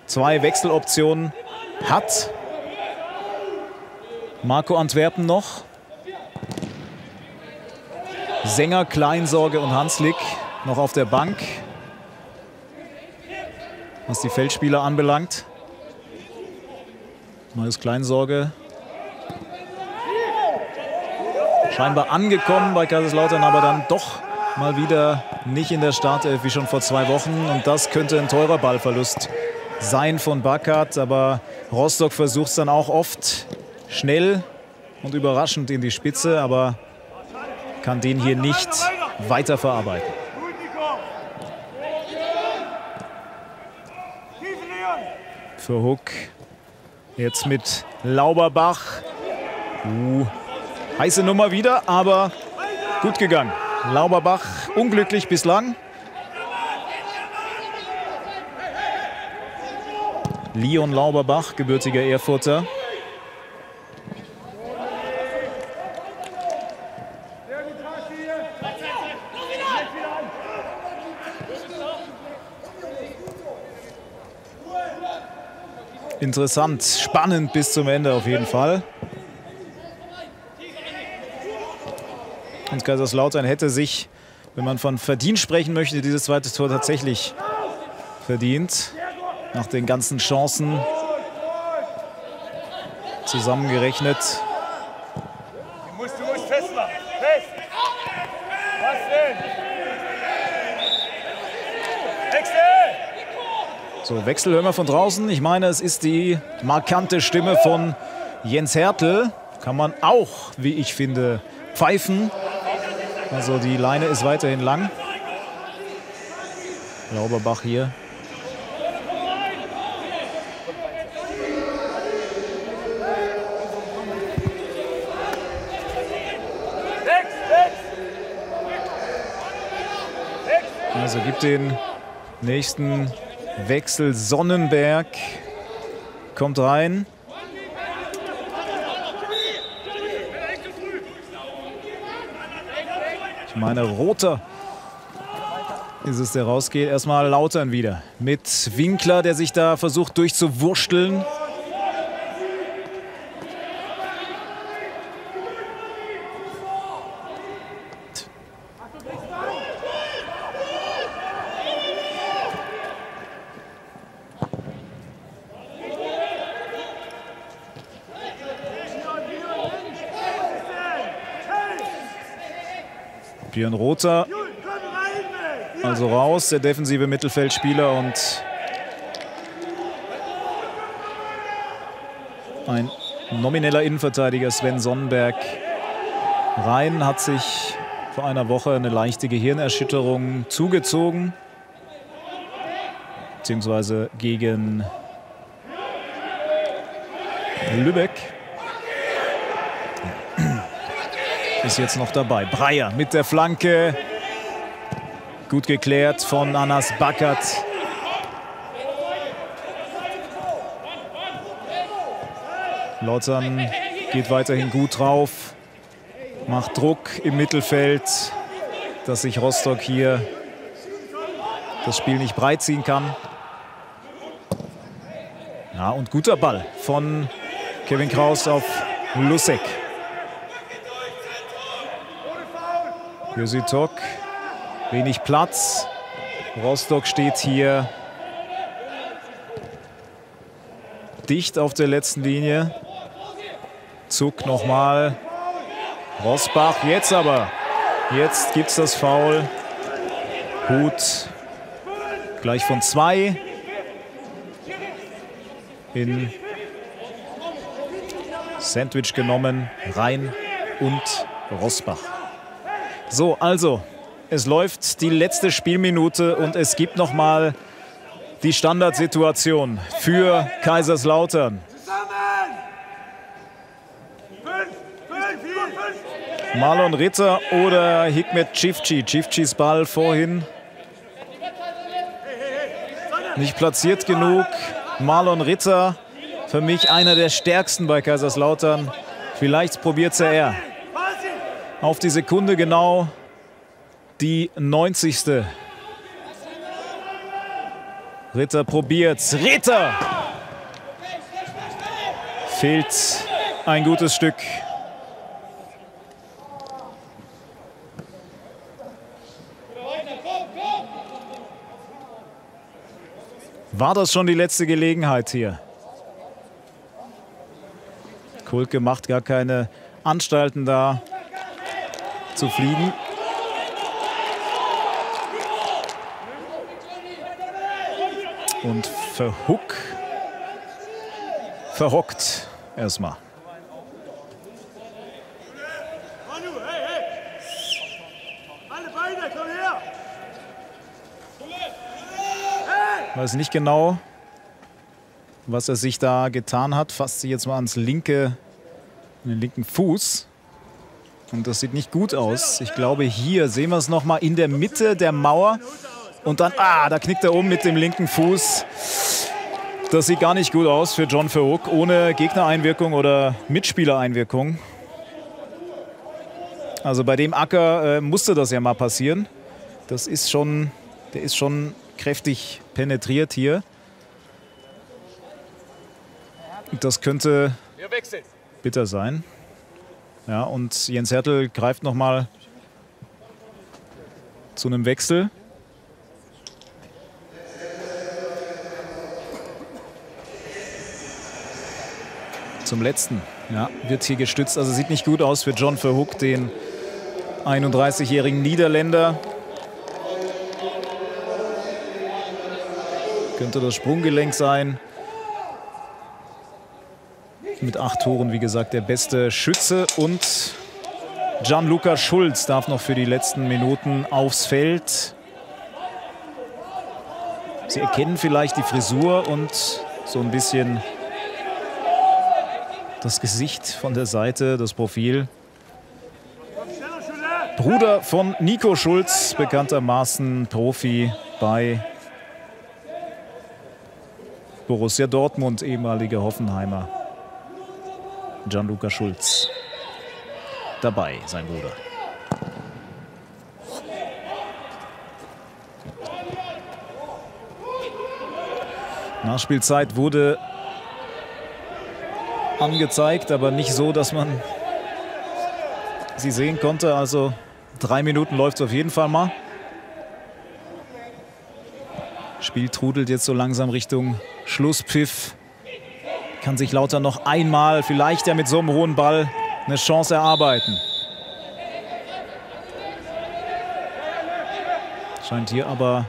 2 Wechseloptionen hat Marco Antwerpen noch. Sänger, Kleinsorge und Hanslick noch auf der Bank, was die Feldspieler anbelangt. Neues Kleinsorge. Scheinbar angekommen bei Kaiserslautern, aber dann doch mal wieder nicht in der Startelf wie schon vor 2 Wochen. Und das könnte ein teurer Ballverlust sein von Backert. Aber Rostock versucht es dann auch oft schnell und überraschend in die Spitze, aber kann den hier nicht weiterverarbeiten. Verhoek jetzt mit Lauberbach. Heiße Nummer wieder, aber gut gegangen. Lauberbach unglücklich bislang. Leon Lauberbach, gebürtiger Erfurter. Interessant, spannend bis zum Ende auf jeden Fall. Und Kaiserslautern hätte sich, wenn man von verdient sprechen möchte, dieses zweite Tor tatsächlich verdient. Nach den ganzen Chancen zusammengerechnet. Du musst festmachen. Fest. Was denn? Wechsel! So, Wechsel hören wir von draußen. Ich meine, es ist die markante Stimme von Jens Härtel. Kann man auch, wie ich finde, pfeifen. Also die Leine ist weiterhin lang. Lauberbach hier. Also gibt den nächsten Wechsel. Sonnenberg kommt rein. Ich meine, Roter ist es, der rausgeht. Erstmal Lautern wieder mit Winkler, der sich da versucht durchzuwurschteln. Björn Rother also raus, der defensive Mittelfeldspieler, und ein nomineller Innenverteidiger Sven Sonnenberg rein, hat sich vor einer Woche eine leichte Gehirnerschütterung zugezogen, beziehungsweise gegen Lübeck. Ist jetzt noch dabei. Breyer mit der Flanke. Gut geklärt von Anas Backert. Lautern geht weiterhin gut drauf. Macht Druck im Mittelfeld, dass sich Rostock hier das Spiel nicht breit ziehen kann. Ja, und guter Ball von Kevin Kraus auf Lussek. Gösitok, wenig Platz. Rostock steht hier dicht auf der letzten Linie. Zuck nochmal. Roßbach, jetzt aber. Jetzt gibt es das Foul. Huth gleich von 2. In Sandwich genommen. Rhein und Roßbach. So, also, es läuft die letzte Spielminute und es gibt noch mal die Standardsituation für Kaiserslautern. Marlon Ritter oder Hikmet Çiftçi. Çiftçis Ball vorhin nicht platziert genug. Marlon Ritter, für mich einer der stärksten bei Kaiserslautern. Vielleicht probiert er. Auf die Sekunde genau die 90. Ritter probiert's. Ritter! Fehlt ein gutes Stück. War das schon die letzte Gelegenheit hier? Kulke macht gar keine Anstalten da zu fliegen. Und Verhoek verhockt erstmal. Weiß nicht genau, was er sich da getan hat. Fasst sie jetzt mal ans linke, an den linken Fuß. Und das sieht nicht gut aus. Ich glaube, hier sehen wir es noch mal in der Mitte der Mauer. Und dann, da knickt er um mit dem linken Fuß. Das sieht gar nicht gut aus für John Verhoek. Ohne Gegnereinwirkung oder Mitspielereinwirkung. Also bei dem Acker musste das ja mal passieren. Das ist schon, der ist schon kräftig penetriert hier. Und das könnte bitter sein. Ja, und Jens Härtel greift nochmal zu einem Wechsel. Zum letzten. Ja, wird hier gestützt. Also sieht nicht gut aus für John Verhoek, den 31-jährigen Niederländer. Könnte das Sprunggelenk sein. Mit 8 Toren, wie gesagt, der beste Schütze. Und Gianluca Schulz darf noch für die letzten Minuten aufs Feld. Sie erkennen vielleicht die Frisur und so ein bisschen das Gesicht von der Seite, das Profil. Bruder von Nico Schulz, bekanntermaßen Profi bei Borussia Dortmund, ehemaliger Hoffenheimer. Gianluca Schulz dabei, sein Bruder. Nachspielzeit wurde angezeigt, aber nicht so, dass man sie sehen konnte. Also 3 Minuten läuft es auf jeden Fall mal. Spiel trudelt jetzt so langsam Richtung Schlusspfiff. Kann sich Lautern noch einmal, vielleicht ja mit so einem hohen Ball, eine Chance erarbeiten. Scheint hier aber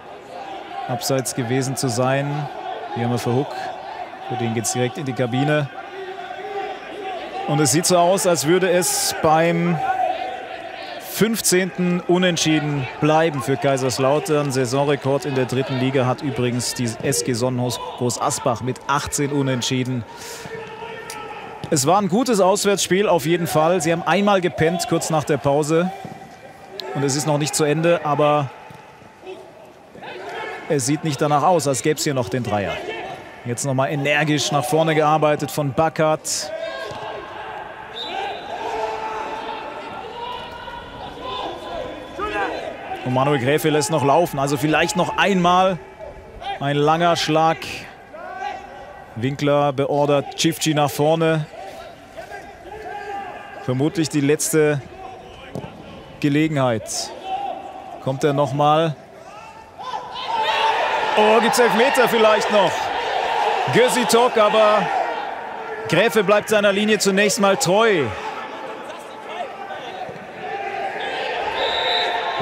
abseits gewesen zu sein. Hier haben wir Verhoek. Für den geht es direkt in die Kabine. Und es sieht so aus, als würde es beim 15. Unentschieden bleiben für Kaiserslautern. Saisonrekord in der dritten Liga hat übrigens die SG Sonnenhof Großaspach mit 18 Unentschieden. Es war ein gutes Auswärtsspiel auf jeden Fall. Sie haben einmal gepennt, kurz nach der Pause. Und es ist noch nicht zu Ende, aber es sieht nicht danach aus, als gäbe es hier noch den Dreier. Jetzt nochmal energisch nach vorne gearbeitet von Backert. Und Manuel Gräfe lässt noch laufen, also vielleicht noch einmal ein langer Schlag. Winkler beordert Cifci nach vorne. Vermutlich die letzte Gelegenheit. Kommt er nochmal? Oh, gibt's Elfmeter vielleicht noch. Gösitok, aber Gräfe bleibt seiner Linie zunächst mal treu.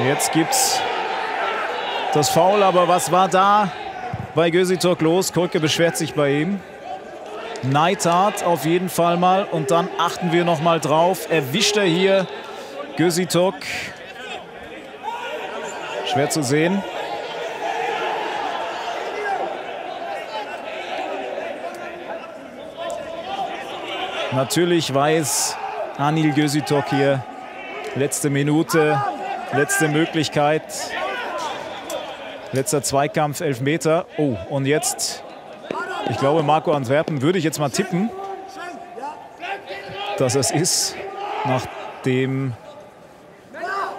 Jetzt gibt's das Foul, aber was war da bei Gösitok los? Kolke beschwert sich bei ihm. Neidhart auf jeden Fall mal und dann achten wir noch mal drauf. Erwischt er hier Gösitok. Schwer zu sehen. Natürlich weiß Anil Gösitok hier, letzte Minute, letzte Möglichkeit, letzter Zweikampf, Elfmeter. Oh, und jetzt, ich glaube, Marco Antwerpen würde ich jetzt mal tippen, dass es ist, nach dem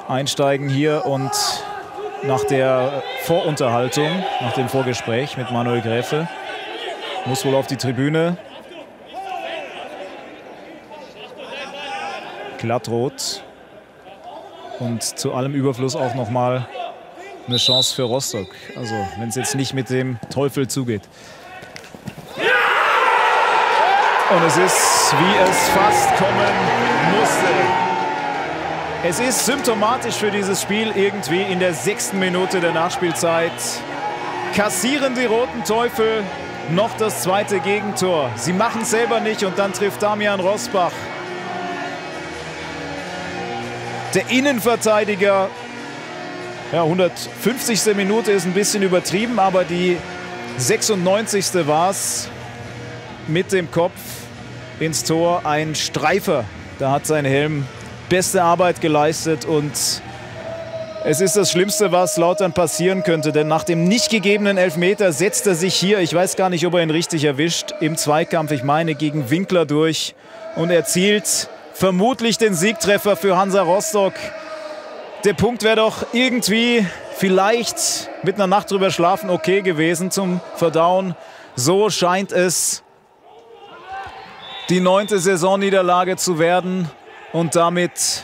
Einsteigen hier und nach der Vorunterhaltung, nach dem Vorgespräch mit Manuel Gräfe, muss wohl auf die Tribüne. Glattrot und zu allem Überfluss auch nochmal eine Chance für Rostock. Also wenn es jetzt nicht mit dem Teufel zugeht. Und es ist, wie es fast kommen musste. Es ist symptomatisch für dieses Spiel irgendwie in der 6. Minute der Nachspielzeit. Kassieren die roten Teufel noch das zweite Gegentor. Sie machen es selber nicht und dann trifft Damian Roßbach. Der Innenverteidiger, ja, 150. Minute ist ein bisschen übertrieben, aber die 96. war es mit dem Kopf ins Tor. Ein Streifer, da hat sein Helm beste Arbeit geleistet und es ist das Schlimmste, was Lautern passieren könnte, denn nach dem nicht gegebenen Elfmeter setzt er sich hier, ich weiß gar nicht, ob er ihn richtig erwischt, im Zweikampf, ich meine, gegen Winkler durch und erzielt vermutlich den Siegtreffer für Hansa Rostock. Der Punkt wäre doch irgendwie vielleicht mit einer Nacht drüber schlafen okay gewesen zum Verdauen. So scheint es die 9. Saisonniederlage zu werden und damit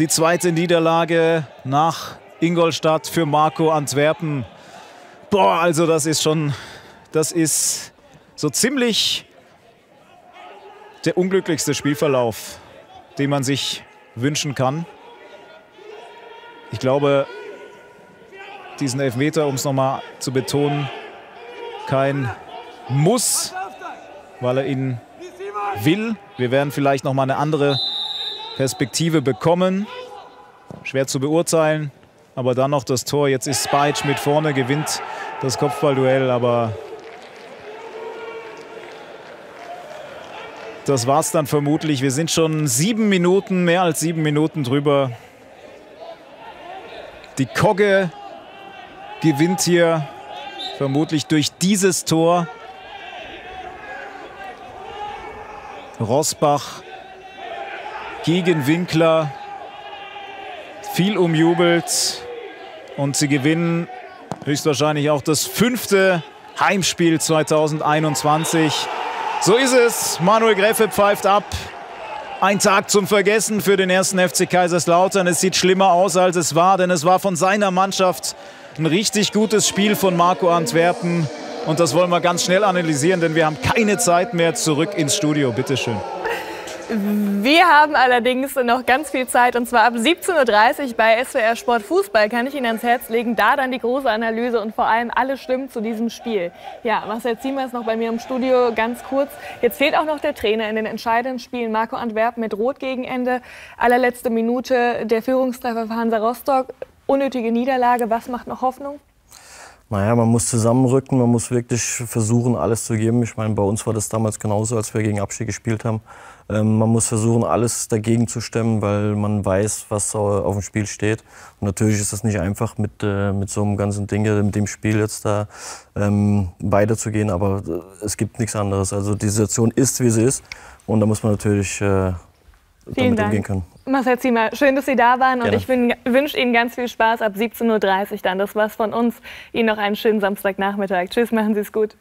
die 2. Niederlage nach Ingolstadt für Marco Antwerpen. Boah, also das ist so ziemlich der unglücklichste Spielverlauf, den man sich wünschen kann. Ich glaube, diesen Elfmeter, um es nochmal zu betonen, kein Muss, weil er ihn will. Wir werden vielleicht nochmal eine andere Perspektive bekommen. Schwer zu beurteilen, aber dann noch das Tor. Jetzt ist Spahić mit vorne, gewinnt das Kopfballduell, aber das war's dann vermutlich. Wir sind schon 7 Minuten, mehr als 7 Minuten drüber. Die Kogge gewinnt hier vermutlich durch dieses Tor. Roßbach gegen Winkler. Viel umjubelt. Und sie gewinnen höchstwahrscheinlich auch das 5. Heimspiel 2021. So ist es. Manuel Gräfe pfeift ab. Ein Tag zum Vergessen für den 1. FC Kaiserslautern. Es sieht schlimmer aus, als es war, denn es war von seiner Mannschaft ein richtig gutes Spiel von Marco Antwerpen. Und das wollen wir ganz schnell analysieren, denn wir haben keine Zeit mehr. Zurück ins Studio. Bitteschön. Wir haben allerdings noch ganz viel Zeit, und zwar ab 17:30 Uhr bei SWR Sport Fußball kann ich Ihnen ans Herz legen. Da dann die große Analyse und vor allem alle Stimmen zu diesem Spiel. Ja, Marcel Ziemer ist noch bei mir im Studio, ganz kurz. Jetzt fehlt auch noch der Trainer in den entscheidenden Spielen. Marco Antwerpen mit Rot gegen Ende, allerletzte Minute, der Führungstreffer für Hansa Rostock, unnötige Niederlage. Was macht noch Hoffnung? Naja, man muss zusammenrücken, man muss wirklich versuchen, alles zu geben. Ich meine, bei uns war das damals genauso, als wir gegen Abstieg gespielt haben. Man muss versuchen, alles dagegen zu stemmen, weil man weiß, was auf dem Spiel steht. Und natürlich ist das nicht einfach, mit so einem ganzen Ding, mit dem Spiel jetzt da weiterzugehen. Aber es gibt nichts anderes. Also die Situation ist, wie sie ist. Und da muss man natürlich damit umgehen können. Marcel Ziemer, schön, dass Sie da waren. Gerne. Und ich wünsche Ihnen ganz viel Spaß ab 17:30 Uhr dann. Das war's von uns. Ihnen noch einen schönen Samstagnachmittag. Tschüss, machen Sie es gut.